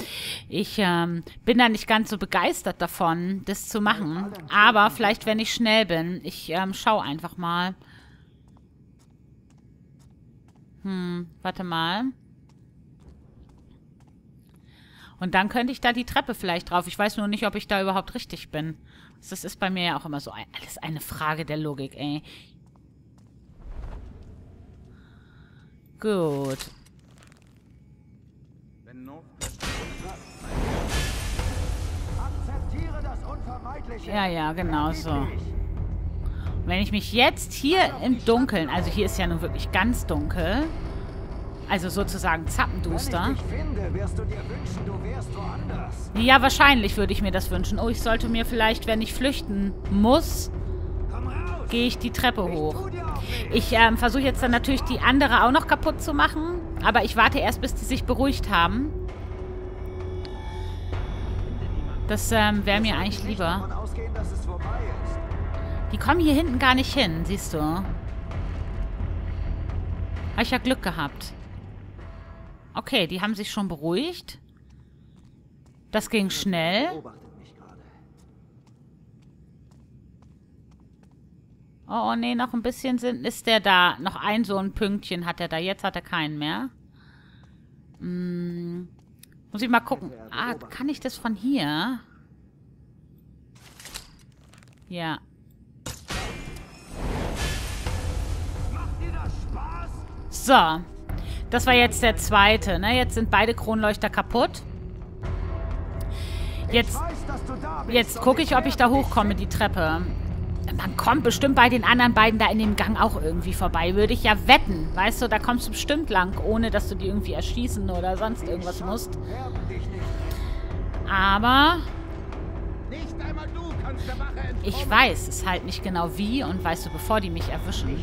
Ich bin da nicht ganz so begeistert davon, das zu machen. Aber vielleicht, wenn ich schnell bin. Ich schaue einfach mal. Warte mal. Und dann könnte ich da die Treppe vielleicht drauf. Ich weiß nur nicht, ob ich da überhaupt richtig bin. Das ist bei mir ja auch immer so. Alles eine Frage der Logik, ey. Gut. Ja, ja, genau so. Und wenn ich mich jetzt hier im Dunkeln, also hier ist ja nun wirklich ganz dunkel... Also sozusagen zappenduster. Ja, wahrscheinlich würde ich mir das wünschen. Oh, ich sollte mir vielleicht, wenn ich flüchten muss, gehe ich die Treppe hoch. Ich versuche jetzt dann natürlich die andere auch noch kaputt zu machen. Aber ich warte erst, bis die sich beruhigt haben. Das wäre mir eigentlich lieber. Die kommen hier hinten gar nicht hin, siehst du. Habe ich ja Glück gehabt. Okay, die haben sich schon beruhigt. Das ging schnell. Oh, nee, noch ein bisschen sind. Ist der da? Noch ein so ein Pünktchen hat er da. Jetzt hat er keinen mehr. Hm, muss ich mal gucken. Ah, kann ich das von hier? Ja. So. Das war jetzt der zweite, ne? Jetzt sind beide Kronleuchter kaputt. Jetzt gucke ich, ob ich da hochkomme, die Treppe. Man kommt bestimmt bei den anderen beiden da in dem Gang auch irgendwie vorbei. Würde ich ja wetten. Weißt du, da kommst du bestimmt lang, ohne dass du die irgendwie erschießen oder sonst irgendwas musst. Aber... ich weiß es halt nicht genau wie und weißt du, bevor die mich erwischen.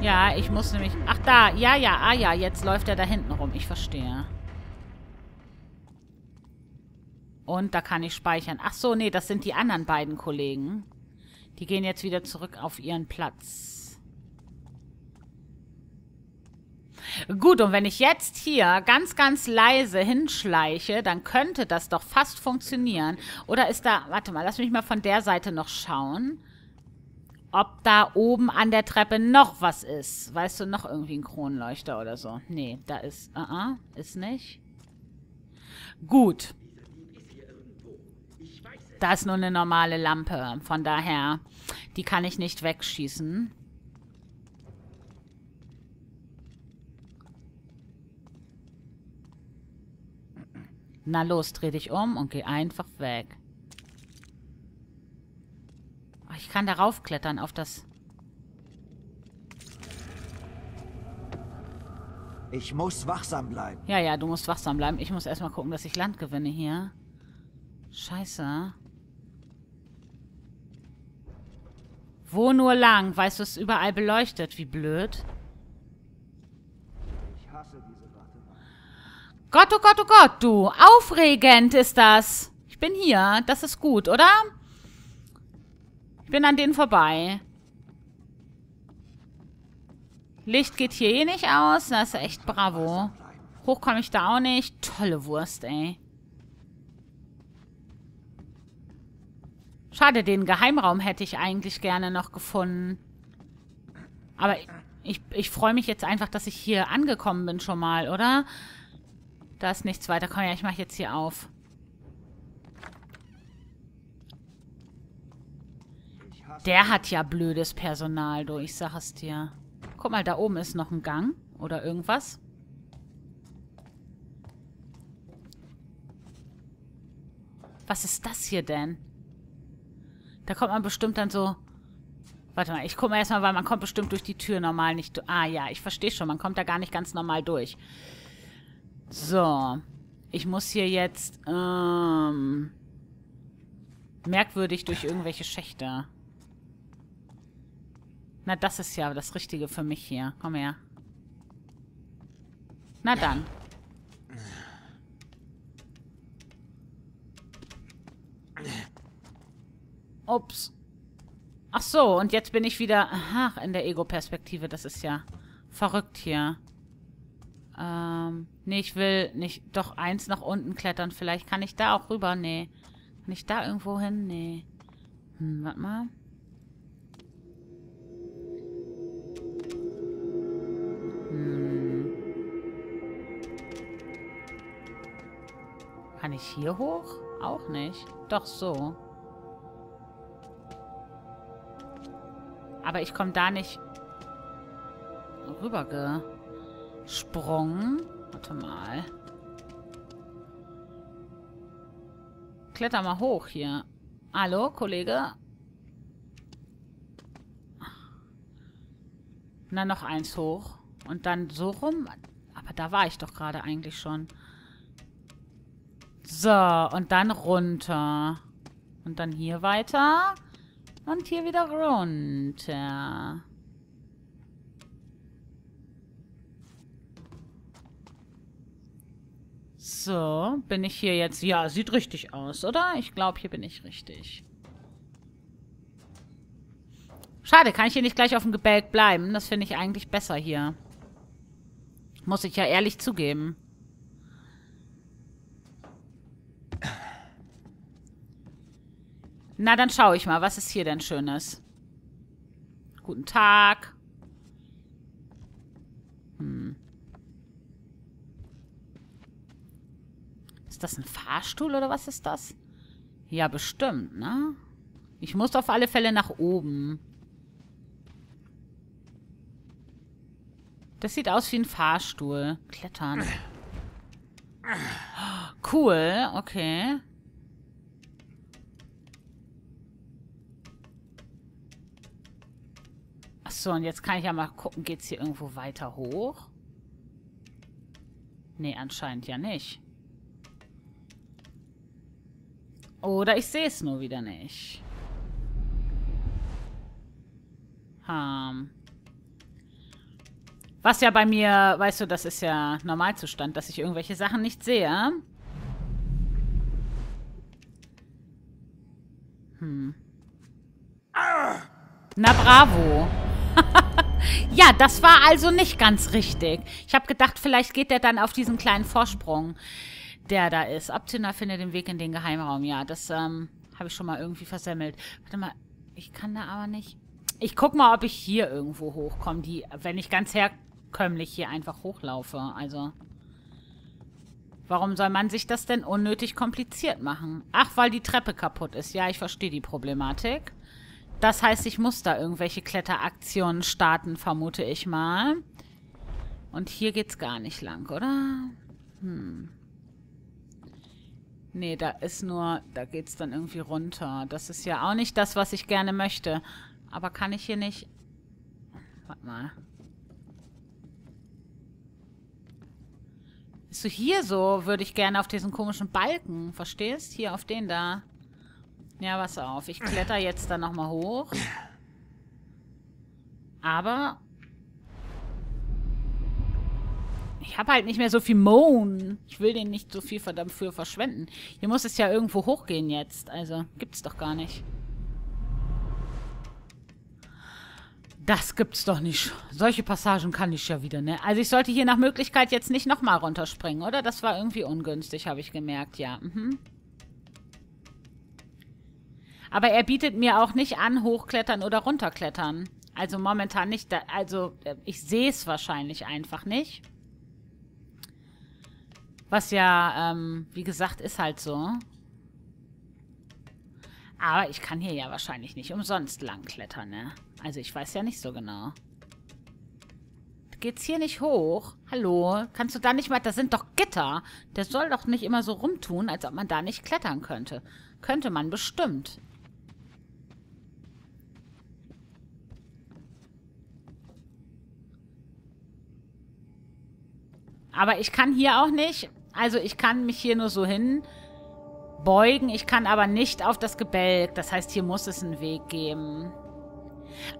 Ja, ich muss nämlich... Ach, da. Ja, ja, ah, ja. Jetzt läuft er da hinten rum. Ich verstehe. Und da kann ich speichern. Ach so, nee, das sind die anderen beiden Kollegen. Die gehen jetzt wieder zurück auf ihren Platz. Gut, und wenn ich jetzt hier ganz, ganz leise hinschleiche, dann könnte das doch fast funktionieren. Oder ist da... Warte mal, lass mich mal von der Seite noch schauen. Ob da oben an der Treppe noch was ist. Weißt du, noch irgendwie ein Kronleuchter oder so. Nee, da ist... ist nicht. Gut. Da ist nur eine normale Lampe. Von daher, die kann ich nicht wegschießen. Na los, dreh dich um und geh einfach weg. Ich kann darauf klettern, auf das... Ich muss wachsam bleiben. Ja, ja, du musst wachsam bleiben. Ich muss erstmal gucken, dass ich Land gewinne hier. Scheiße. Wo nur lang? Weißt du, es ist überall beleuchtet. Wie blöd. Ich hasse diese Ratte. Gott, oh Gott, oh Gott, du. Aufregend ist das. Ich bin hier. Das ist gut, oder? Ich bin an denen vorbei. Licht geht hier eh nicht aus. Das ist echt bravo. Hoch komme ich da auch nicht. Tolle Wurst, ey. Schade, den Geheimraum hätte ich eigentlich gerne noch gefunden. Aber ich freue mich jetzt einfach, dass ich hier angekommen bin schon mal, oder? Da ist nichts weiter. Komm, ja, ich mache jetzt hier auf. Der hat ja blödes Personal, du. Ich sag es dir. Guck mal, da oben ist noch ein Gang. Oder irgendwas? Was ist das hier denn? Da kommt man bestimmt dann so... Warte mal, ich gucke mal erstmal, weil man kommt bestimmt durch die Tür normal nicht... Ah ja, ich verstehe schon, man kommt da gar nicht ganz normal durch. So. Ich muss hier jetzt... merkwürdig durch irgendwelche Schächte. Na, das ist ja das Richtige für mich hier. Komm her. Na dann. Ups. Ach so, und jetzt bin ich wieder... Aha, in der Ego-Perspektive. Das ist ja verrückt hier. Nee, ich will nicht... Doch, eins nach unten klettern. Vielleicht kann ich da auch rüber. Nee. Kann ich da irgendwo hin? Nee. Hm, warte mal. Hm. Kann ich hier hoch? Auch nicht. Doch, so. Aber ich komme da nicht rüber gesprungen. Warte mal. Kletter mal hoch hier. Hallo, Kollege? Na, noch eins hoch. Und dann so rum. Aber da war ich doch gerade eigentlich schon. So, und dann runter. Und dann hier weiter. Und hier wieder runter. So, bin ich hier jetzt... Ja, sieht richtig aus, oder? Ich glaube, hier bin ich richtig. Schade, kann ich hier nicht gleich auf dem Gebälk bleiben? Das finde ich eigentlich besser hier. Muss ich ja ehrlich zugeben. Na, dann schaue ich mal, was ist hier denn Schönes? Guten Tag. Hm. Ist das ein Fahrstuhl oder was ist das? Ja, bestimmt, ne? Ich muss auf alle Fälle nach oben. Das sieht aus wie ein Fahrstuhl. Klettern. Cool, okay. Achso, und jetzt kann ich ja mal gucken, geht's hier irgendwo weiter hoch? Nee, anscheinend ja nicht. Oder ich sehe es nur wieder nicht. Was ja bei mir, weißt du, das ist ja Normalzustand, dass ich irgendwelche Sachen nicht sehe. Hm. Na bravo. Ja, das war also nicht ganz richtig. Ich habe gedacht, vielleicht geht der dann auf diesen kleinen Vorsprung, der da ist. Abzünder findet den Weg in den Geheimraum. Ja, das habe ich schon mal irgendwie versemmelt. Warte mal, ich kann da aber nicht... Ich guck mal, ob ich hier irgendwo hochkomme, wenn ich ganz herkömmlich hier einfach hochlaufe. Also, warum soll man sich das denn unnötig kompliziert machen? Ach, weil die Treppe kaputt ist. Ja, ich verstehe die Problematik. Das heißt, ich muss da irgendwelche Kletteraktionen starten, vermute ich mal. Und hier geht's gar nicht lang, oder? Hm. Nee, da ist nur... Da geht's dann irgendwie runter. Das ist ja auch nicht das, was ich gerne möchte. Aber kann ich hier nicht... Warte mal. Bist du hier so? Würde ich gerne auf diesen komischen Balken. Verstehst? Hier auf den da. Ja, pass auf. Ich kletter jetzt dann nochmal hoch. Aber... Ich habe halt nicht mehr so viel Mohn. Ich will den nicht so viel verdammt für verschwenden. Hier muss es ja irgendwo hochgehen jetzt. Also, gibt's doch gar nicht. Das gibt's doch nicht. Solche Passagen kann ich ja wieder, ne? Also, ich sollte hier nach Möglichkeit jetzt nicht nochmal runterspringen, oder? Das war irgendwie ungünstig, habe ich gemerkt, ja. Mhm. Aber er bietet mir auch nicht an, hochklettern oder runterklettern. Also momentan nicht. Also ich sehe es wahrscheinlich einfach nicht. Was ja, wie gesagt, ist halt so. Aber ich kann hier ja wahrscheinlich nicht umsonst lang klettern, ne? Also ich weiß ja nicht so genau. Geht's hier nicht hoch? Hallo? Kannst du da nicht mal... Das sind doch Gitter. Der soll doch nicht immer so rumtun, als ob man da nicht klettern könnte. Könnte man bestimmt. Aber ich kann hier auch nicht... Also ich kann mich hier nur so hinbeugen. Ich kann aber nicht auf das Gebälk. Das heißt, hier muss es einen Weg geben.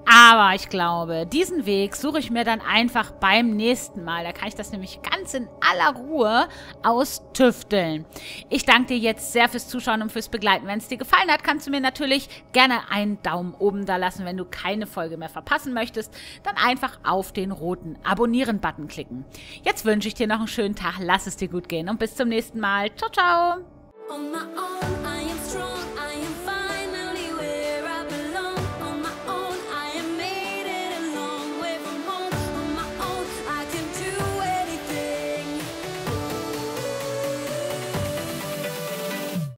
Aber ich glaube, diesen Weg suche ich mir dann einfach beim nächsten Mal. Da kann ich das nämlich ganz in aller Ruhe austüfteln. Ich danke dir jetzt sehr fürs Zuschauen und fürs Begleiten. Wenn es dir gefallen hat, kannst du mir natürlich gerne einen Daumen oben da lassen. Wenn du keine Folge mehr verpassen möchtest, dann einfach auf den roten Abonnieren-Button klicken. Jetzt wünsche ich dir noch einen schönen Tag, lass es dir gut gehen und bis zum nächsten Mal. Ciao, ciao!